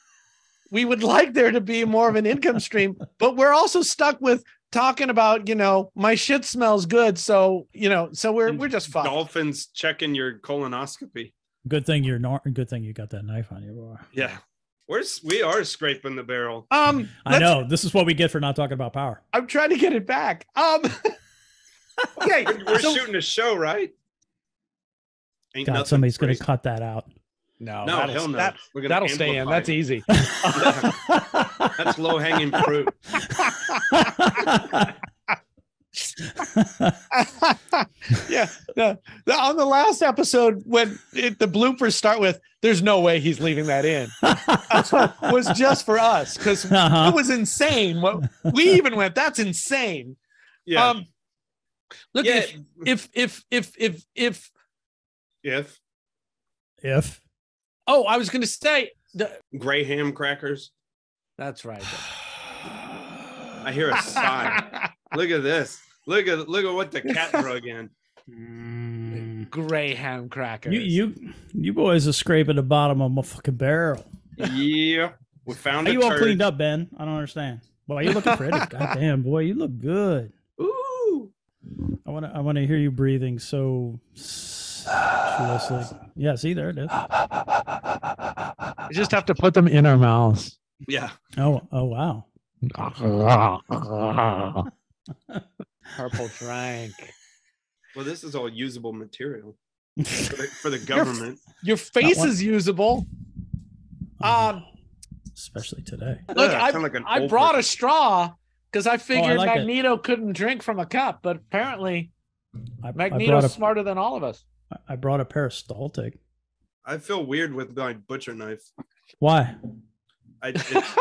we would like there to be more of an income stream, but we're also stuck with talking about, you know, my shit smells good. So, you know, so we're, we're just fucked. Dolphins checking your colonoscopy. Good thing you're not, good thing you got that knife on you, boy. Yeah. We're, we are scraping the barrel. Um, I know. This is what we get for not talking about power. I'm trying to get it back. Um, okay. We're, we're so, shooting a show, right? Ain't God, somebody's going to cut that out. No, no, that'll, hell no. That, we're that'll stay in. That's easy. Yeah. That's low hanging fruit. Yeah. The, the, on the last episode, when it, the bloopers start with, there's no way he's leaving that in, was just for us because uh-huh. it was insane. What we even went, that's insane. Yeah. Um, look, yeah. if, if, if, if, if, if, if, if, oh, I was going to say the Graham crackers. That's right. I hear a sigh. Look at this. Look at look at what the cat drug in. Mm. Graham crackers. You you you boys are scraping the bottom of my fucking barrel. Yeah, we found. Are you all cleaned up, Ben? I don't understand. Boy, you look pretty. Goddamn, boy, you look good. Ooh. I want to I want to hear you breathing. So. Yeah, see, there it is. You just have to put them in our mouths. Yeah. Oh, oh wow. Purple drank. Well, this is all usable material for the, for the government. Your, your face is usable. Um, especially today. Look, I, like I brought a straw because I figured oh, I like Magneto it. couldn't drink from a cup, but apparently I, Magneto's I a, smarter than all of us. I brought a peristaltic. I feel weird with my butcher knife. Why? I, if,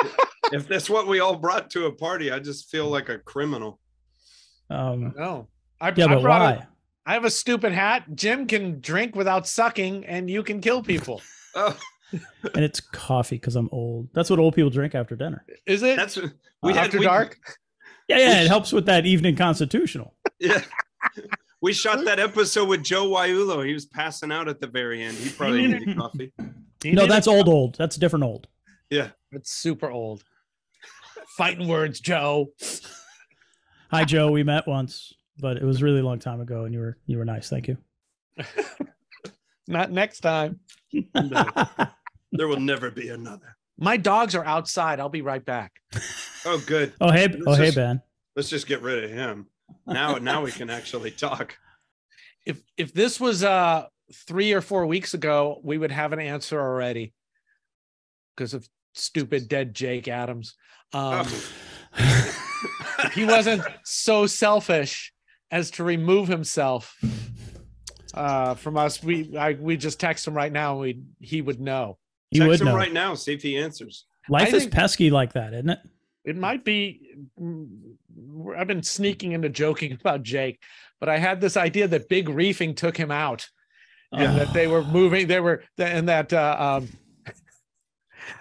if that's what we all brought to a party, I just feel like a criminal. Um, no. I, yeah, I, but brought why? A, I have a stupid hat. Jim can drink without sucking, and you can kill people. Oh. And it's coffee because I'm old. That's what old people drink after dinner. Is it? That's what, we uh, had, after we, dark? Yeah, yeah. It helps with that evening constitutional. Yeah. We shot that episode with Joe Waiulo. He was passing out at the very end. He probably needed coffee. He no, needed that's old, old. That's different old. Yeah. That's super old. Fighting words, Joe. Hi, Joe. We met once, but it was really a long time ago, and you were you were nice. Thank you. Not next time. No. There will never be another. My dogs are outside. I'll be right back. Oh, good. Oh, hey, let's oh, just, hey, Ben. Let's just get rid of him. Now, now we can actually talk. If if this was uh three or four weeks ago, we would have an answer already because of stupid dead Jake Adams. Um, oh. He wasn't so selfish as to remove himself uh, from us. We I, we just text him right now. We he would know. He text would him know. right now. See if he answers. Life I is think, pesky like that, isn't it? It might be. I've been sneaking into joking about Jake, but I had this idea that big reefing took him out, and oh. that they were moving. They were, and that uh, um,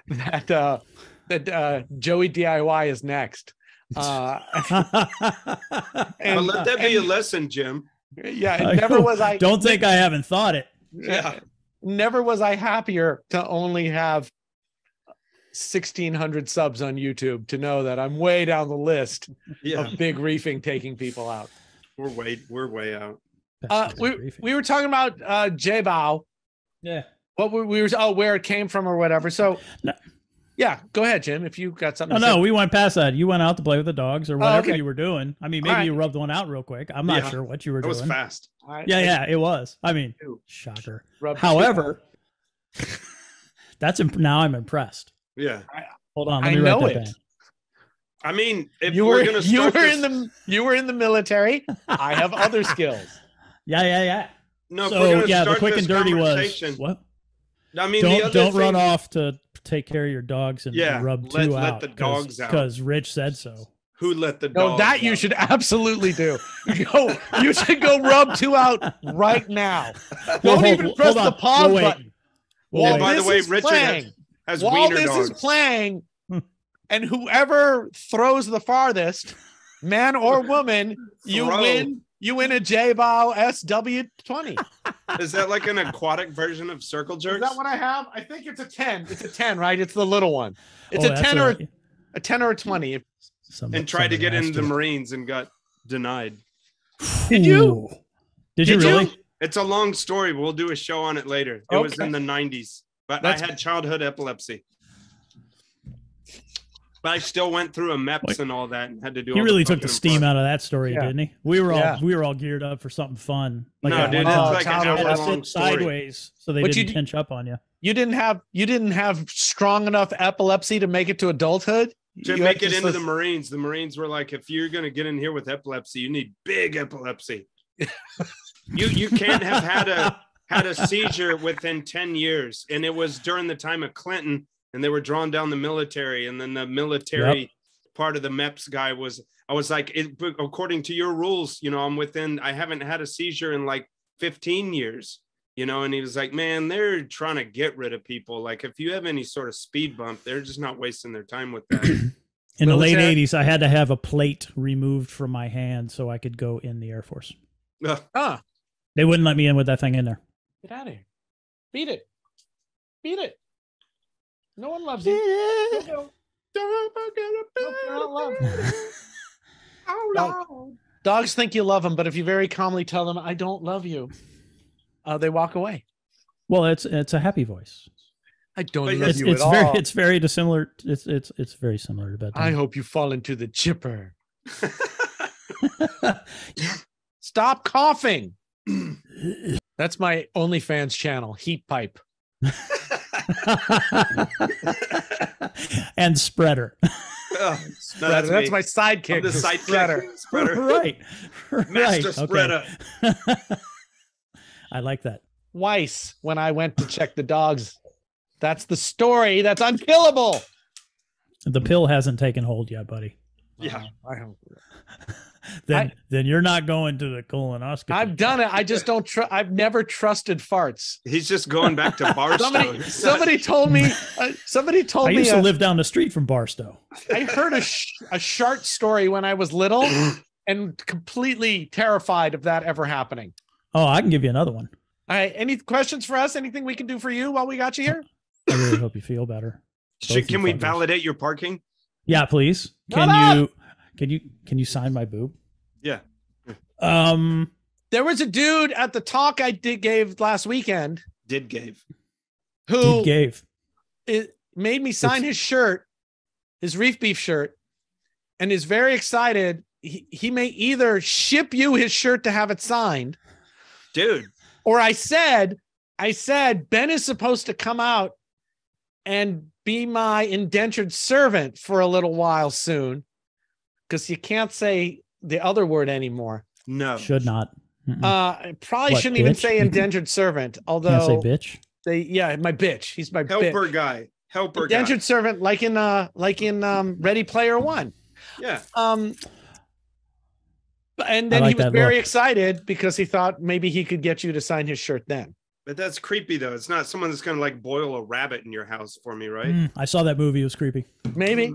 that uh, that uh, Joey D I Y is next. Uh, and, well, let that be and, a lesson, Jim. Yeah, it never was. I don't think I haven't thought it. Yeah, never was I happier to only have sixteen hundred subs on YouTube to know that I'm way down the list yeah. of big reefing taking people out. We're way we're way out. Uh, we we were talking about uh, Jebao. Yeah. What we, we were oh where it came from or whatever. So no. Yeah, go ahead, Jim. If you got something. Oh, to no, say. We went past that. You went out to play with the dogs or whatever oh, okay. you were doing. I mean, maybe right. you rubbed one out real quick. I'm not yeah. sure what you were doing. It was fast. Right. Yeah, yeah, it was. I mean, shocker. Rubbed However, that's imp now I'm impressed. Yeah. I, Hold on. Let me I know it. Down. I mean, if you were, we're gonna you were this... in the you were in the military. I have other skills. Yeah, yeah, yeah. No, so, we're yeah, start the quick and dirty was what? I mean, don't the other don't thing... run off to. Take care of your dogs and yeah, rub two let, out. Let the dogs out because Rich said so. Who let the dogs? No, that out? You should absolutely do. Yo, you should go rub two out right now. Don't well, even hold, press hold the pause we'll button. We'll while by this the way, is Richard playing, has, has while wiener this dogs. Is playing, and whoever throws the farthest, man or woman, you win. You win a Jebao S W twenty. Is that like an aquatic version of circle jerks? Is that what I have? I think it's a ten. It's a ten, right? It's the little one. It's oh, a ten or a, a ten or a twenty. Some, and tried to get into the Marines and got denied. Did you? Did you Did really? You? It's a long story. We'll do a show on it later. It okay. was in the nineties, but That's I had childhood epilepsy. But I still went through a MEPS and all that, and had to do. He all really the took the steam fun. Out of that story, yeah. didn't he? We were all yeah. we were all geared up for something fun. Like no, dude, it's like an hour long story. Sideways, so they but didn't pinch up on you. You didn't have you didn't have strong enough epilepsy to make it to adulthood. To you make it to into the Marines, the Marines were like, if you're going to get in here with epilepsy, you need big epilepsy. you you can't have had a had a seizure within ten years, and it was during the time of Clinton. And they were drawn down the military, and then the military yep. part of the MEPS guy was. I was like, it, according to your rules, you know, I'm within. I haven't had a seizure in like fifteen years, you know. And he was like, man, they're trying to get rid of people. Like, if you have any sort of speed bump, they're just not wasting their time with that. In what the late that? eighties, I had to have a plate removed from my hand so I could go in the Air Force. Uh, ah, they wouldn't let me in with that thing in there. Get out of here! Beat it! Beat it! No one loves you. Yeah. No, no, no. Dogs think you love them, but if you very calmly tell them, I don't love you, uh, they walk away. Well, it's it's a happy voice. I don't but love it's, you it's at very, all. It's very dissimilar. It's, it's, it's very similar to bedtime. I hope you fall into the chipper. Stop coughing. That's my OnlyFans channel, Heat Pipe. And spreader. Oh, spreader. That's my sidekick. I'm the sidekick. Spreader. Spreader. Right. Right. Master spreader. Okay. I like that. Weiss, when I went to check the dogs. That's the story. That's unkillable. The pill hasn't taken hold yet, buddy. Yeah. Uh, I don't. Then, I, then you're not going to the colonoscopy. I've done it. I just don't trust. I've never trusted farts. He's just going back to Barstow. somebody, somebody told me. Uh, somebody told me. I used me to a, live down the street from Barstow. I heard a sh a shark story when I was little, and completely terrified of that ever happening. Oh, I can give you another one. All right. Any questions for us? Anything we can do for you while we got you here? I really hope you feel better. Should, can we validate your parking? Yeah, please. Can Not you? Up! Can you can you sign my boob? Yeah. Um, there was a dude at the talk I did gave last weekend. Did gave. Who did gave? It made me sign it's, his shirt, his Reef Beef shirt, and is very excited. He he may either ship you his shirt to have it signed, dude. Or I said I said Ben is supposed to come out and be my indentured servant for a little while soon. Because you can't say the other word anymore. No, should not. Mm-mm. Uh, probably what, shouldn't bitch? Even say indentured servant. Although can't say bitch. They, yeah, my bitch. He's my helper bitch. guy. Helper indentured guy. Indentured servant, like in uh, like in um, Ready Player One. Yeah. Um. And then like he was very look. excited because he thought maybe he could get you to sign his shirt then. But that's creepy though. It's not someone that's going to like boil a rabbit in your house for me, right? Mm, I saw that movie. It was creepy. Maybe.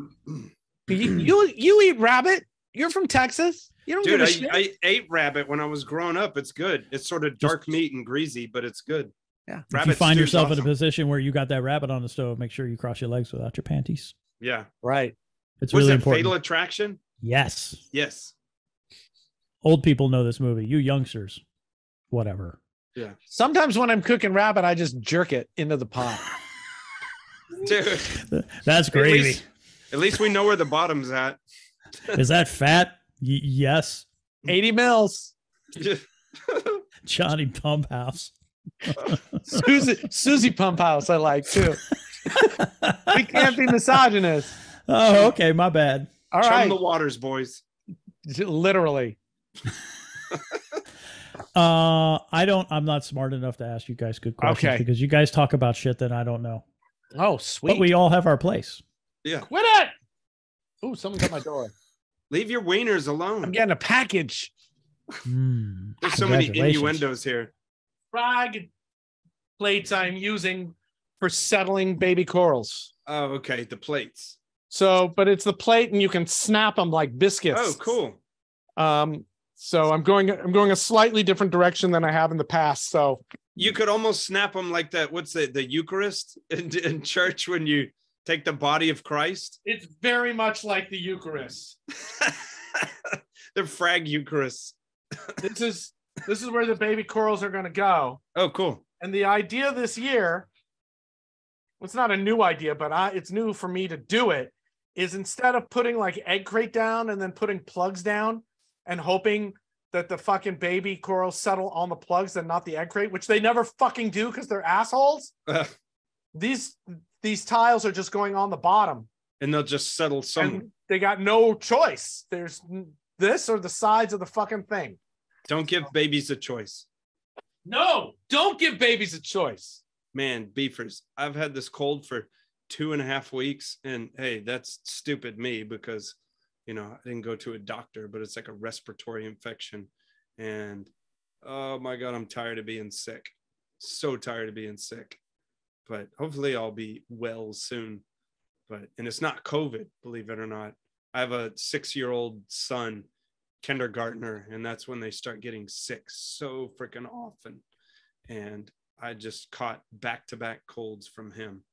You, you you eat rabbit? You're from Texas. You don't Dude, give a I, shit. I ate rabbit when I was growing up. It's good. It's sort of dark meat and greasy, but it's good. Yeah. If you find yourself awesome. in a position where you got that rabbit on the stove, make sure you cross your legs without your panties. Yeah. Right. It's was really it important. Fatal Attraction? Yes. Yes. Old people know this movie. You youngsters, whatever. Yeah. Sometimes when I'm cooking rabbit, I just jerk it into the pot. Dude, that's gravy. At least, at least we know where the bottom's at. Is that fat? Y yes. eighty mils. Johnny Pump House. Susie, Susie Pump House, I like too. We can't be misogynist. Oh, okay. My bad. All right. Chum the waters, boys. Literally. uh, I don't, I'm not smart enough to ask you guys good questions okay. because you guys talk about shit that I don't know. Oh, sweet. But we all have our place. Yeah. Quit it. Oh, someone's at my door. Leave your wieners alone. I'm getting a package. Mm, There's so many innuendos here. Frog plates I'm using for settling baby corals. Oh, okay. The plates. So, but it's the plate and you can snap them like biscuits. Oh, cool. Um, so I'm going, I'm going a slightly different direction than I have in the past. So you could almost snap them like that. What's the, the Eucharist in, in church when you take the body of Christ? It's very much like the Eucharist. They're frag Eucharist. This is, this is where the baby corals are going to go. Oh, cool. And the idea this year, well, it's not a new idea, but I, it's new for me to do it, is instead of putting like egg crate down and then putting plugs down and hoping that the fucking baby corals settle on the plugs and not the egg crate, which they never fucking do because they're assholes. Ugh. These these tiles are just going on the bottom. And they'll just settle somewhere. And they got no choice. There's this or the sides of the fucking thing. Don't give babies a choice. No, don't give babies a choice. Man, beefers, I've had this cold for two and a half weeks. And hey, that's stupid me because, you know, I didn't go to a doctor, but it's like a respiratory infection. And oh my God, I'm tired of being sick. So tired of being sick. But hopefully I'll be well soon. But, and it's not COVID, believe it or not. I have a six-year-old son, kindergartner, and that's when they start getting sick so freaking often. And I just caught back-to-back colds from him.